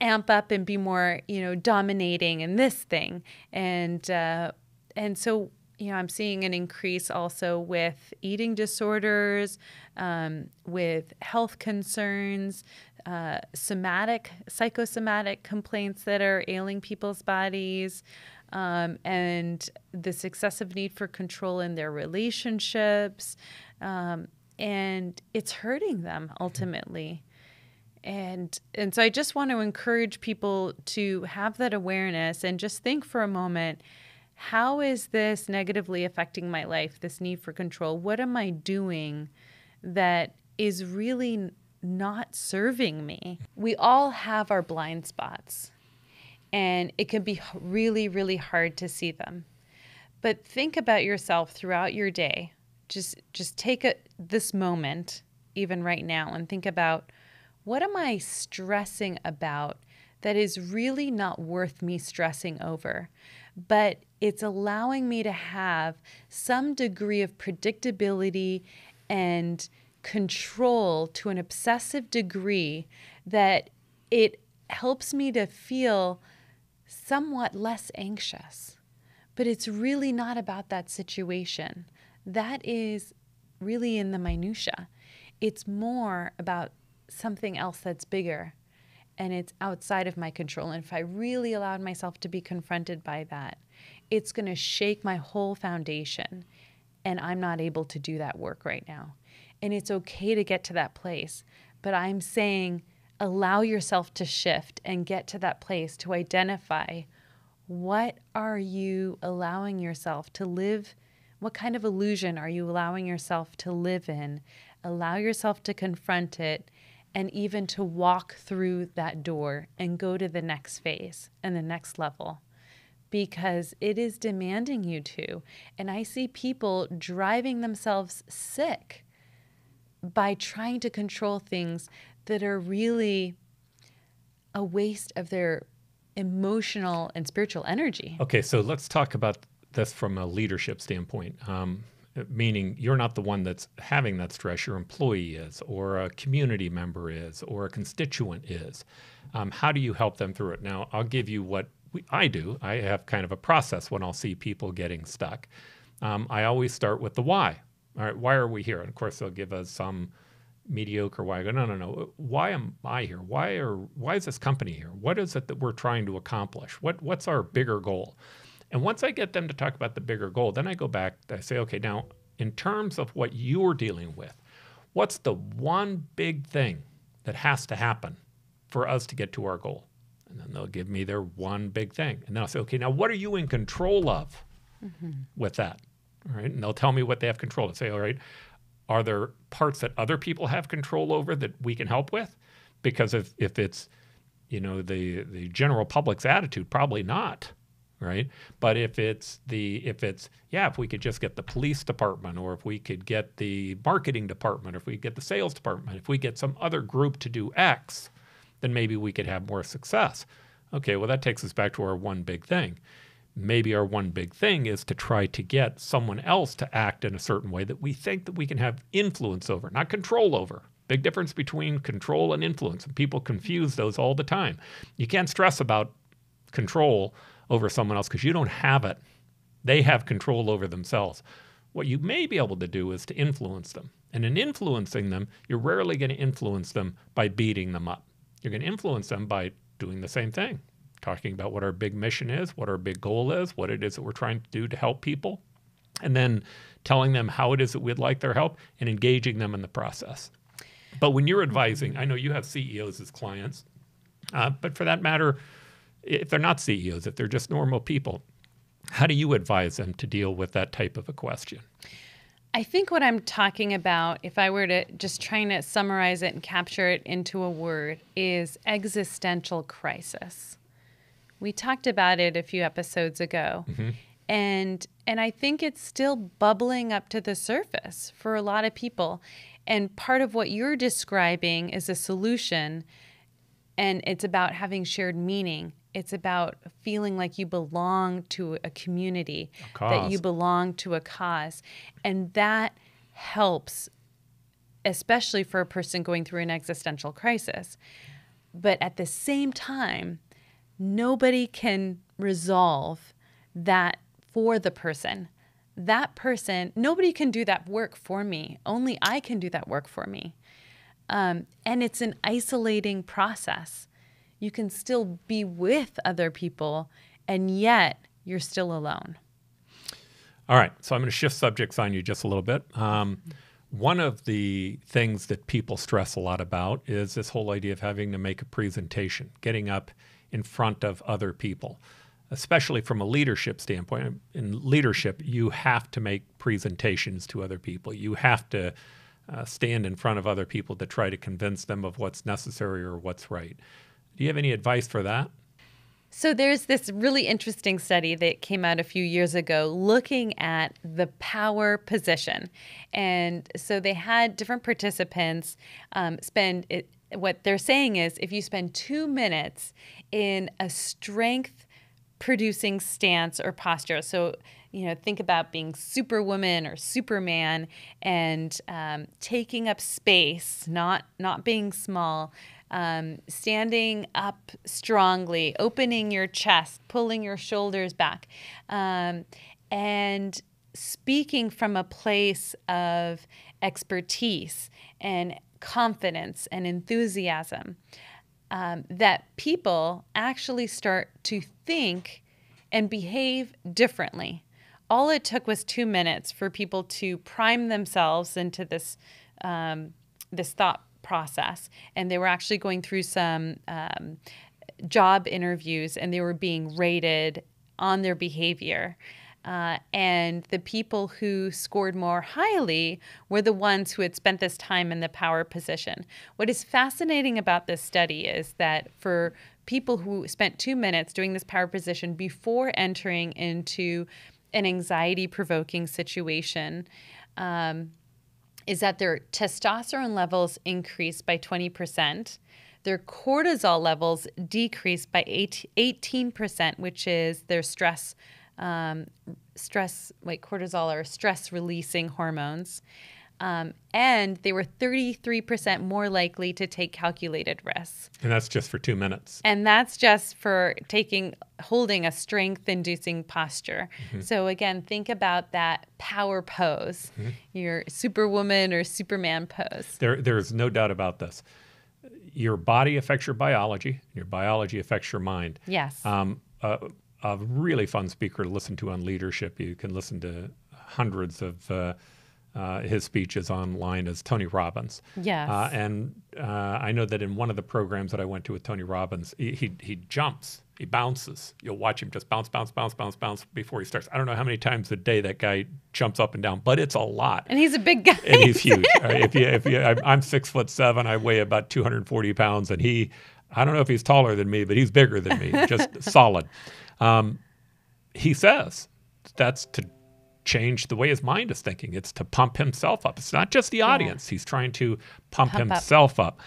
amp up and be more, you know, dominating in this thing. And so, you know, I'm seeing an increase also with eating disorders, with health concerns, psychosomatic complaints that are ailing people's bodies, and this excessive need for control in their relationships. And it's hurting them ultimately. And so I just want to encourage people to have that awareness and just think for a moment, how is this negatively affecting my life, this need for control? What am I doing that is really not serving me? We all have our blind spots, and it can be really, really hard to see them. But think about yourself throughout your day. Just take this moment, even right now, and think about, what am I stressing about that is really not worth me stressing over? but it's allowing me to have some degree of predictability and control to an obsessive degree that it helps me to feel somewhat less anxious. But it's really not about that situation. That is really in the minutia. It's more about something else that's bigger, and it's outside of my control. And if I really allowed myself to be confronted by that, it's going to shake my whole foundation, and I'm not able to do that work right now. And it's okay to get to that place, but I'm saying allow yourself to shift and get to that place to identify what are you allowing yourself to live, what kind of illusion are you allowing yourself to live in, allow yourself to confront it, and even to walk through that door and go to the next phase and the next level, because it is demanding you to. And I see people driving themselves sick by trying to control things that are really a waste of their emotional and spiritual energy. Okay, so let's talk about this from a leadership standpoint. Meaning you're not the one that's having that stress, your employee is, or a community member is, or a constituent is. How do you help them through it? Now, I'll give you what I do. I have kind of a process when I'll see people getting stuck. I always start with the why. All right, why are we here? And of course, they'll give us some mediocre why. I go, no. Why am I here? Why is this company here? What is it that we're trying to accomplish? What's our bigger goal? And once I get them to talk about the bigger goal, then I go back, I say, okay, now in terms of what you're dealing with, what's the one big thing that has to happen for us to get to our goal? And then they'll give me their one big thing. And then I'll say, okay, now what are you in control of with that? All right. And they'll tell me what they have control of. Say, all right, are there parts that other people have control over that we can help with? Because if it's, you know, the general public's attitude, probably not. Right. But if we could just get the police department, or if we could get the marketing department, or if we get the sales department, if we get some other group to do X, then maybe we could have more success. Okay, well, that takes us back to our one big thing. Maybe our one big thing is to try to get someone else to act in a certain way that we think that we can have influence over, not control over. Big difference between control and influence. And people confuse those all the time. You can't stress about control over someone else because you don't have it. They have control over themselves. What you may be able to do is to influence them. And in influencing them, you're rarely going to influence them by beating them up. You're going to influence them by doing the same thing, talking about what our big mission is, what our big goal is, what it is that we're trying to do to help people, and then telling them how it is that we'd like their help and engaging them in the process. But when you're advising, I know you have CEOs as clients, but for that matter, if they're not CEOs, if they're just normal people, how do you advise them to deal with that type of a question? I think what I'm talking about, if I were to just trying to summarize it and capture it into a word, is existential crisis. We talked about it a few episodes ago, and I think it's still bubbling up to the surface for a lot of people. And part of what you're describing is a solution, and it's about having shared meaning. It's about feeling like you belong to a community, that you belong to a cause. And that helps, especially for a person going through an existential crisis. But at the same time, nobody can resolve that for the person. That person, nobody can do that work for me. Only I can do that work for me. And it's an isolating process. You can still be with other people, and yet you're still alone. All right, so I'm going to shift subjects on you just a little bit. One of the things that people stress a lot about is this whole idea of having to make a presentation, getting up in front of other people, especially from a leadership standpoint. In leadership, you have to make presentations to other people. You have to stand in front of other people to try to convince them of what's necessary or what's right. Do you have any advice for that? So there's this really interesting study that came out a few years ago looking at the power position. And so they had different participants what they're saying is if you spend 2 minutes in a strength producing stance or posture. So, you know, think about being Superwoman or Superman and taking up space, not being small, standing up strongly, opening your chest, pulling your shoulders back, and speaking from a place of expertise and confidence and enthusiasm, that people actually start to think and behave differently. All it took was 2 minutes for people to prime themselves into this this thought process, and they were actually going through some job interviews, and they were being rated on their behavior. And the people who scored more highly were the ones who had spent this time in the power position. What is fascinating about this study is that for people who spent 2 minutes doing this power position before entering into an anxiety-provoking situation, is that their testosterone levels increased by 20%. Their cortisol levels decreased by 18%, which is their stress cortisol or stress-releasing hormones, and they were 33% more likely to take calculated risks. And that's just for 2 minutes. And that's just for holding a strength-inducing posture. Mm-hmm. So again, think about that power pose, mm-hmm. your Superwoman or Superman pose. There's no doubt about this. Your body affects your biology affects your mind. Yes. A really fun speaker to listen to on leadership. You can listen to hundreds of his speeches online, is Tony Robbins. Yes. And I know that in one of the programs that I went to with Tony Robbins, he jumps, he bounces. You'll watch him just bounce, bounce, bounce, bounce, bounce before he starts. I don't know how many times a day that guy jumps up and down, but it's a lot. And he's a big guy. And he's huge. I'm 6'7". I weigh about 240 pounds, and I don't know if he's taller than me, but he's bigger than me, just solid. He says that's to change the way his mind is thinking. It's to pump himself up. It's not just the audience. Yeah. He's trying to pump himself up.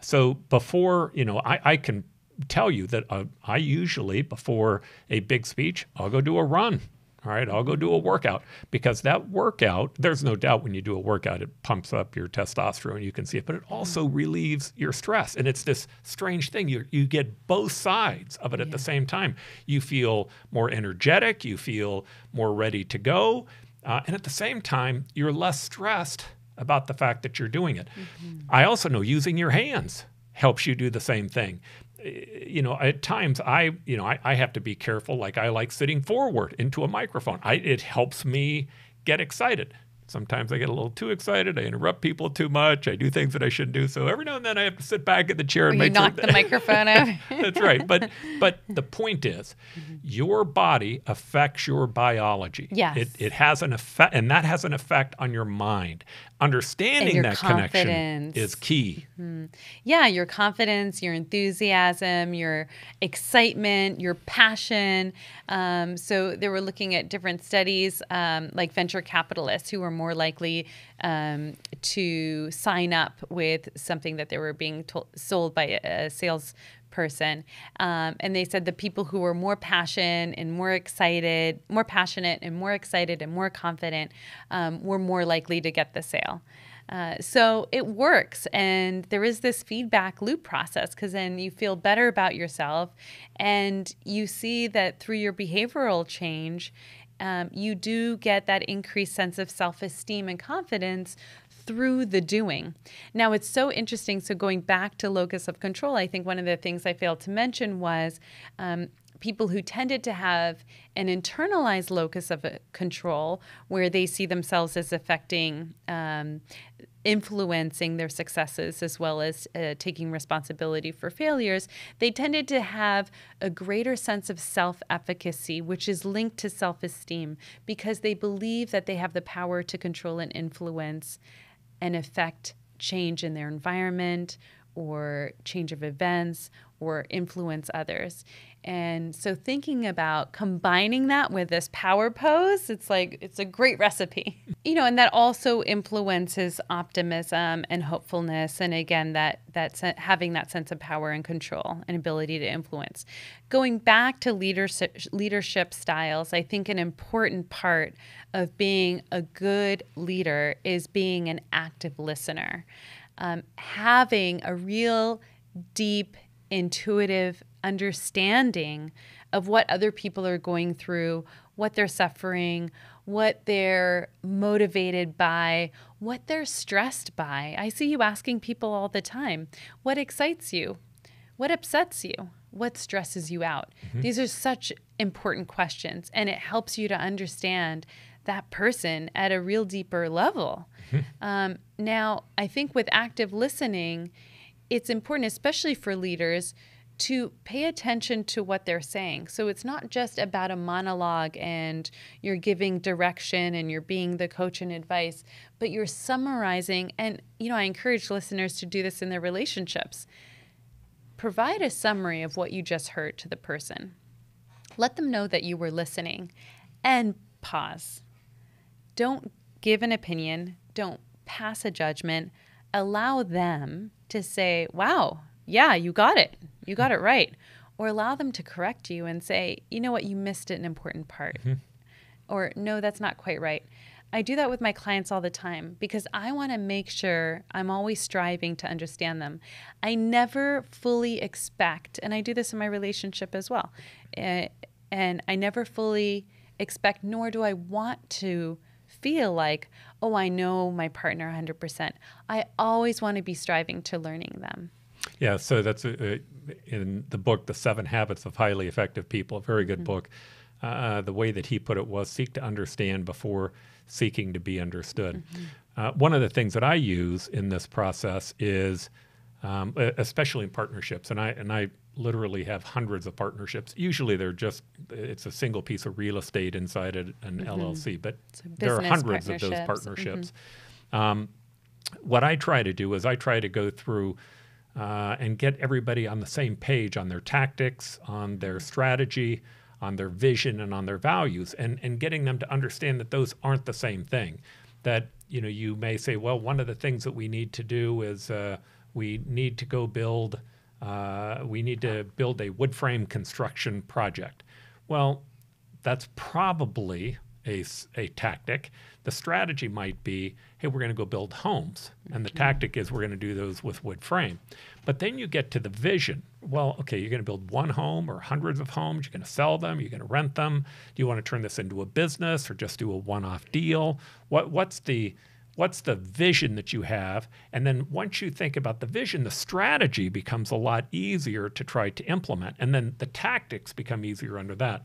So before, you know, I can tell you that I usually, before a big speech, I'll go do a run. All right, I'll go do a workout, because that workout, there's no doubt when you do a workout, it pumps up your testosterone. You can see it, but it also relieves your stress. And it's this strange thing. You get both sides of it at the same time. You feel more energetic. You feel more ready to go. And at the same time, you're less stressed about the fact that you're doing it. Mm-hmm. I also know using your hands helps you do the same thing. You know, at times I have to be careful. Like, I like sitting forward into a microphone. It helps me get excited. Sometimes I get a little too excited. I interrupt people too much. I do things that I shouldn't do. So every now and then I have to sit back in the chair and make sure. You knock the microphone out. That's right. But the point is, your body affects your biology. Yes. It has an effect, and that has an effect on your mind. Understanding that connection is key. Mm-hmm. Yeah, your confidence, your enthusiasm, your excitement, your passion. So they were looking at different studies, like venture capitalists who were more likely to sign up with something that they were being sold by a salesperson. And they said the people who were more passionate and more excited and more confident were more likely to get the sale. So it works, and there is this feedback loop process, because then you feel better about yourself, and you see that through your behavioral change, you do get that increased sense of self-esteem and confidence through the doing. Now, it's so interesting. So going back to locus of control, I think one of the things I failed to mention was people who tended to have an internalized locus of control, where they see themselves as influencing their successes as well as taking responsibility for failures, they tended to have a greater sense of self-efficacy, which is linked to self-esteem, because they believe that they have the power to control and influence and affect change in their environment or change of events or influence others. And so thinking about combining that with this power pose, it's like, it's a great recipe, you know, and that also influences optimism and hopefulness. And again, that's having that sense of power and control and ability to influence. Going back to leadership styles, I think an important part of being a good leader is being an active listener, having a real deep, intuitive understanding of what other people are going through, what they're suffering, what they're motivated by, what they're stressed by. I see you asking people all the time, what excites you? What upsets you? What stresses you out? Mm-hmm. These are such important questions, and it helps you to understand that person at a real deeper level. Mm-hmm. Now, I think with active listening, it's important, especially for leaders, to pay attention to what they're saying. So it's not just about a monologue and you're giving direction and you're being the coach and advice, but you're summarizing. And, you know, I encourage listeners to do this in their relationships. Provide a summary of what you just heard to the person. Let them know that you were listening, and pause. Don't give an opinion. Don't pass a judgment. Allow them to say, wow, yeah, you got it. You got it right. Or allow them to correct you and say, you know what, you missed an important part. Mm-hmm. Or no, that's not quite right. I do that with my clients all the time because I want to make sure I'm always striving to understand them. I never fully expect, and I do this in my relationship as well, and I never fully expect, nor do I want to feel like, oh, I know my partner 100%. I always want to be striving to learning them. Yeah, so that's in the book, The Seven Habits of Highly Effective People, a very good book. The way that he put it was seek to understand before seeking to be understood. Mm-hmm. One of the things that I use in this process is, especially in partnerships, and I literally have hundreds of partnerships. Usually they're just, it's a single piece of real estate inside an LLC, but so there are hundreds of those partnerships. Mm-hmm. What I try to do is I try to go through and get everybody on the same page on their tactics, on their strategy, on their vision, and on their values, and getting them to understand that those aren't the same thing. That, you know, you may say, well, one of the things that we need to do is we need to go build, a wood frame construction project. Well, that's probably a tactic. The strategy might be, hey, we're going to go build homes. And the tactic is we're going to do those with wood frame. But then you get to the vision. Well, okay, you're going to build one home or hundreds of homes. You're going to sell them. You're going to rent them. Do you want to turn this into a business or just do a one-off deal? What's the vision that you have? And then once you think about the vision, the strategy becomes a lot easier to try to implement. And then the tactics become easier under that.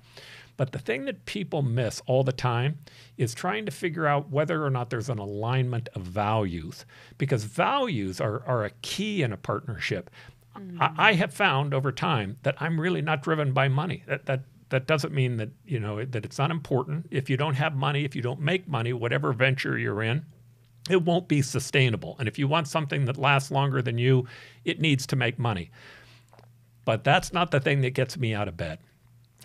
But the thing that people miss all the time is trying to figure out whether or not there's an alignment of values, because values are a key in a partnership. Mm-hmm. I have found over time that I'm really not driven by money. That doesn't mean that, you know, that it's not important. If you don't have money, if you don't make money, whatever venture you're in, it won't be sustainable. And if you want something that lasts longer than you, it needs to make money. But that's not the thing that gets me out of bed.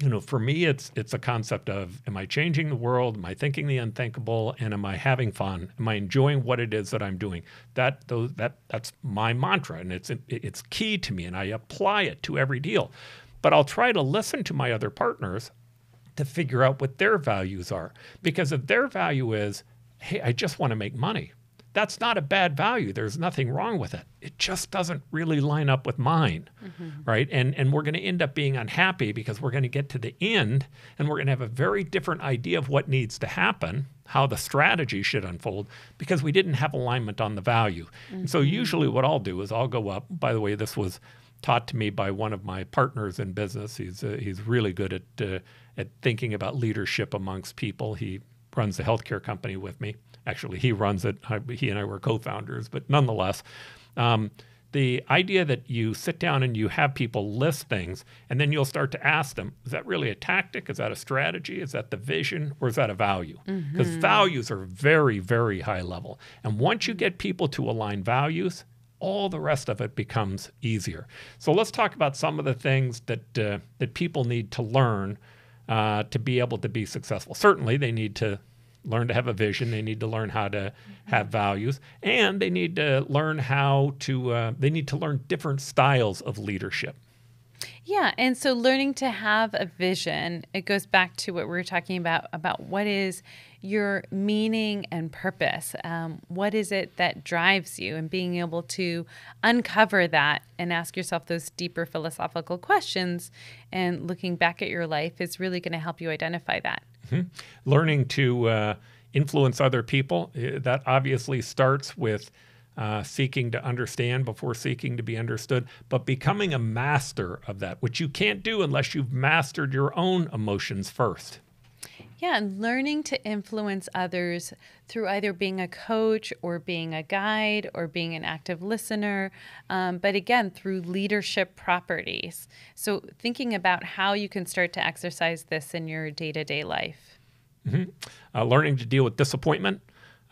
You know, for me, it's a concept of, am I changing the world? Am I thinking the unthinkable? And am I having fun? Am I enjoying what it is that I'm doing? That's my mantra, and it's key to me, and I apply it to every deal. But I'll try to listen to my other partners to figure out what their values are, because if their value is, hey, I just want to make money, that's not a bad value. There's nothing wrong with it. It just doesn't really line up with mine, right? And we're going to end up being unhappy because we're going to get to the end and we're going to have a very different idea of what needs to happen, how the strategy should unfold, because we didn't have alignment on the value. Mm-hmm. And so usually what I'll do is I'll go up. By the way, this was taught to me by one of my partners in business. He's really good at thinking about leadership amongst people. He runs a healthcare company with me. Actually, he runs it. He and I were co-founders, but nonetheless, the idea that you sit down and you have people list things, and then you'll start to ask them, is that really a tactic? Is that a strategy? Is that the vision? Or is that a value? Because values are very, very high level. And once you get people to align values, all the rest of it becomes easier. So let's talk about some of the things that that people need to learn to be able to be successful. Certainly, they need to learn to have a vision. They need to learn how to have values, and they need to learn how to. They need to learn different styles of leadership. Yeah, and so learning to have a vision, it goes back to what we were talking about what is your meaning and purpose. What is it that drives you? And being able to uncover that and ask yourself those deeper philosophical questions and looking back at your life is really going to help you identify that. Mm-hmm. Learning to influence other people, that obviously starts with seeking to understand before seeking to be understood, but becoming a master of that, which you can't do unless you've mastered your own emotions first. Yeah, and learning to influence others through either being a coach or being a guide or being an active listener, but again, through leadership properties. So thinking about how you can start to exercise this in your day-to-day life. Mm-hmm. Learning to deal with disappointment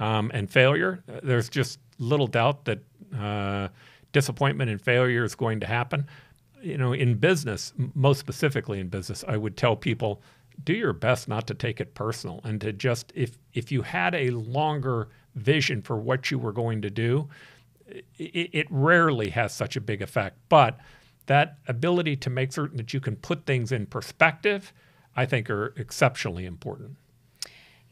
and failure. There's just little doubt that disappointment and failure is going to happen. You know, in business, most specifically in business, I would tell people, do your best not to take it personal and to just, if you had a longer vision for what you were going to do, it rarely has such a big effect. But that ability to make certain that you can put things in perspective, I think are exceptionally important.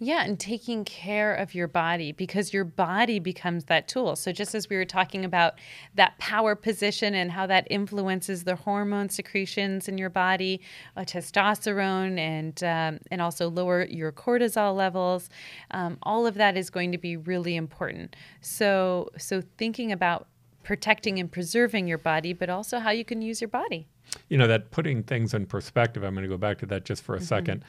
Yeah, and taking care of your body, because your body becomes that tool. So just as we were talking about that power position and how that influences the hormone secretions in your body, testosterone, and also lower your cortisol levels, all of that is going to be really important. So thinking about protecting and preserving your body, but also how you can use your body. You know, that putting things in perspective, I'm going to go back to that just for a second.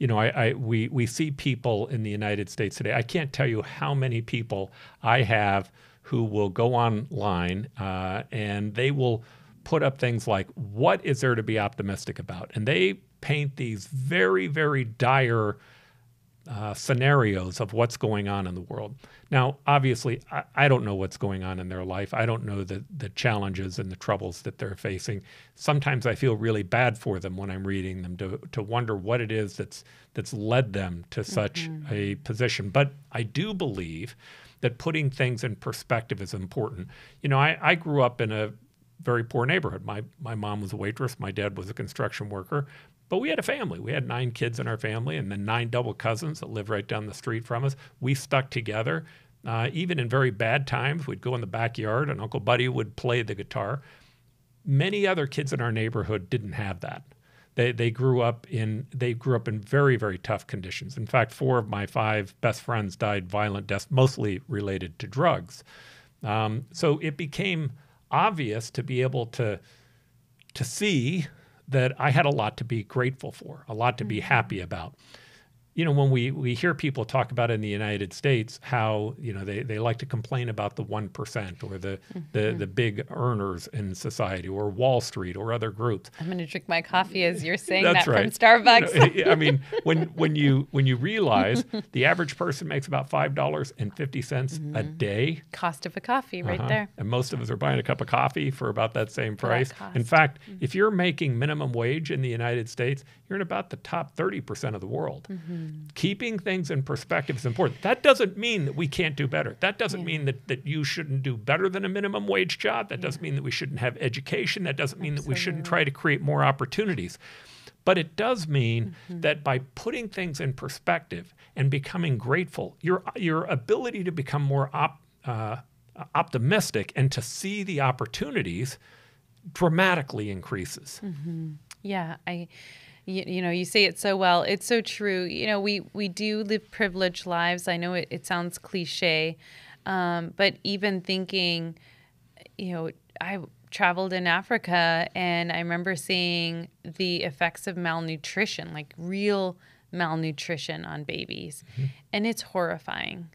You know, we see people in the United States today. I can't tell you how many people I have who will go online and they will put up things like, what is there to be optimistic about? And they paint these very, very dire scenarios of what's going on in the world. Now, obviously, I don't know what's going on in their life. I don't know the challenges and the troubles that they're facing. Sometimes I feel really bad for them when I'm reading them to wonder what it is that's led them to such a position. But I do believe that putting things in perspective is important. You know, I grew up in a very poor neighborhood. My mom was a waitress. My dad was a construction worker. But we had a family. We had 9 kids in our family and then 9 double cousins that lived right down the street from us. We stuck together. Even in very bad times, we'd go in the backyard and Uncle Buddy would play the guitar. Many other kids in our neighborhood didn't have that. They grew up in very, very tough conditions. In fact, 4 of my 5 best friends died violent deaths, mostly related to drugs. So it became obvious to be able to see that I had a lot to be grateful for, a lot to be happy about. You know, when we hear people talk about in the United States how, you know, they like to complain about the 1% or the big earners in society or Wall Street or other groups. I'm going to drink my coffee as you're saying that right. From Starbucks. You know, I mean, when you realize the average person makes about $5.50 a day. Cost of a coffee right there. And most of us are buying a cup of coffee for about that same price. That in fact, if you're making minimum wage in the United States, you're in about the top 30% of the world. Mm-hmm. Keeping things in perspective is important. That doesn't mean that we can't do better. That doesn't mean that you shouldn't do better than a minimum wage job. That doesn't mean that we shouldn't have education. That doesn't mean that we shouldn't try to create more opportunities. But it does mean that by putting things in perspective and becoming grateful, your ability to become more optimistic and to see the opportunities dramatically increases. Mm-hmm. Yeah, You know, you say it so well. It's so true. You know, we do live privileged lives. I know it sounds cliche, but even thinking, you know, I traveled in Africa and I remember seeing the effects of malnutrition, like real malnutrition on babies. Mm-hmm. And it's horrifying.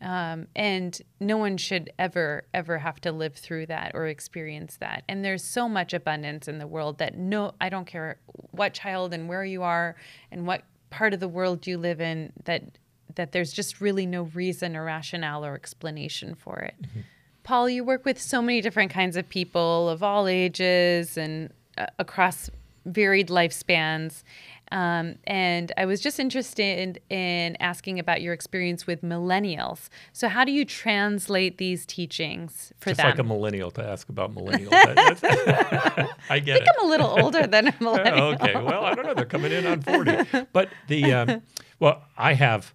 And no one should ever, ever have to live through that or experience that. And there's so much abundance in the world that I don't care what child and where you are and what part of the world you live in, that there's just really no reason or rationale or explanation for it. Mm-hmm. Paul, you work with so many different kinds of people of all ages and across varied lifespans. And I was just interested in asking about your experience with millennials. So how do you translate these teachings for them? Just like a millennial to ask about millennials. I get it. I think I'm a little older than a millennial. Okay. Well, I don't know. They're coming in on 40. But the I have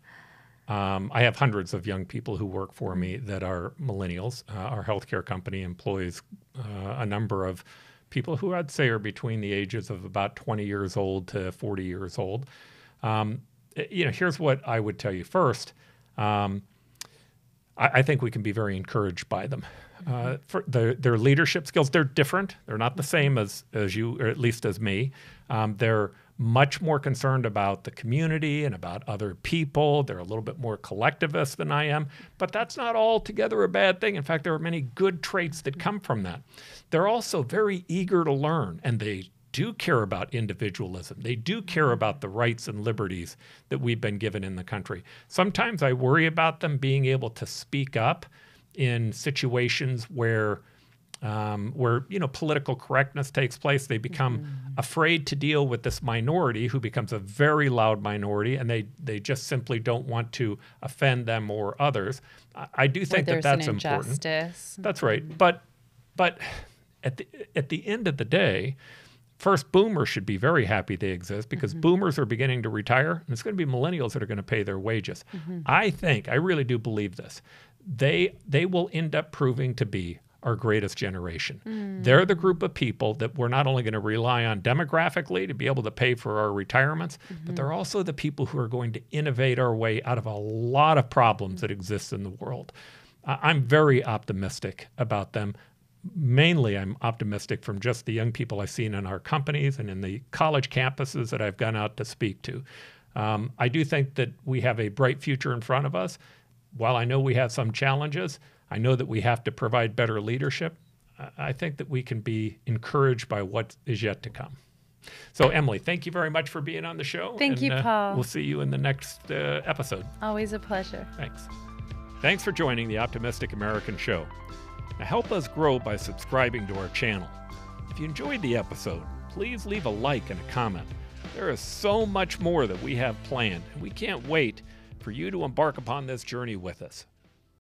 hundreds of young people who work for me that are millennials. Our healthcare company employs a number of people who I'd say are between the ages of about 20 years old to 40 years old. Here's what I would tell you first. I think we can be very encouraged by them. For their leadership skills, they're different. They're not the same as you, or at least as me. They're much more concerned about the community and about other people. They're a little bit more collectivist than I am, but that's not altogether a bad thing. In fact, there are many good traits that come from that. They're also very eager to learn, and they do care about individualism. They do care about the rights and liberties that we've been given in the country. Sometimes I worry about them being able to speak up in situations where political correctness takes place. They become afraid to deal with this minority who becomes a very loud minority, and they just simply don't want to offend them or others. I do think that's important. That's right. But at the end of the day, first, boomers should be very happy they exist, because boomers are beginning to retire, and it's going to be millennials that are going to pay their wages. I really do believe this. They will end up proving to be our greatest generation. They're the group of people that we're not only going to rely on demographically to be able to pay for our retirements, but they're also the people who are going to innovate our way out of a lot of problems that exist in the world. I'm very optimistic about them. Mainly, I'm optimistic from just the young people I've seen in our companies and in the college campuses that I've gone out to speak to. I do think that we have a bright future in front of us. While I know we have some challenges, I know that we have to provide better leadership. I think that we can be encouraged by what is yet to come. So, Emily, thank you very much for being on the show. Thank you, Paul. We'll see you in the next episode. Always a pleasure. Thanks. Thanks for joining the Optimistic American Show. Now, help us grow by subscribing to our channel. If you enjoyed the episode, please leave a like and a comment. There is so much more that we have planned, and we can't wait for you to embark upon this journey with us.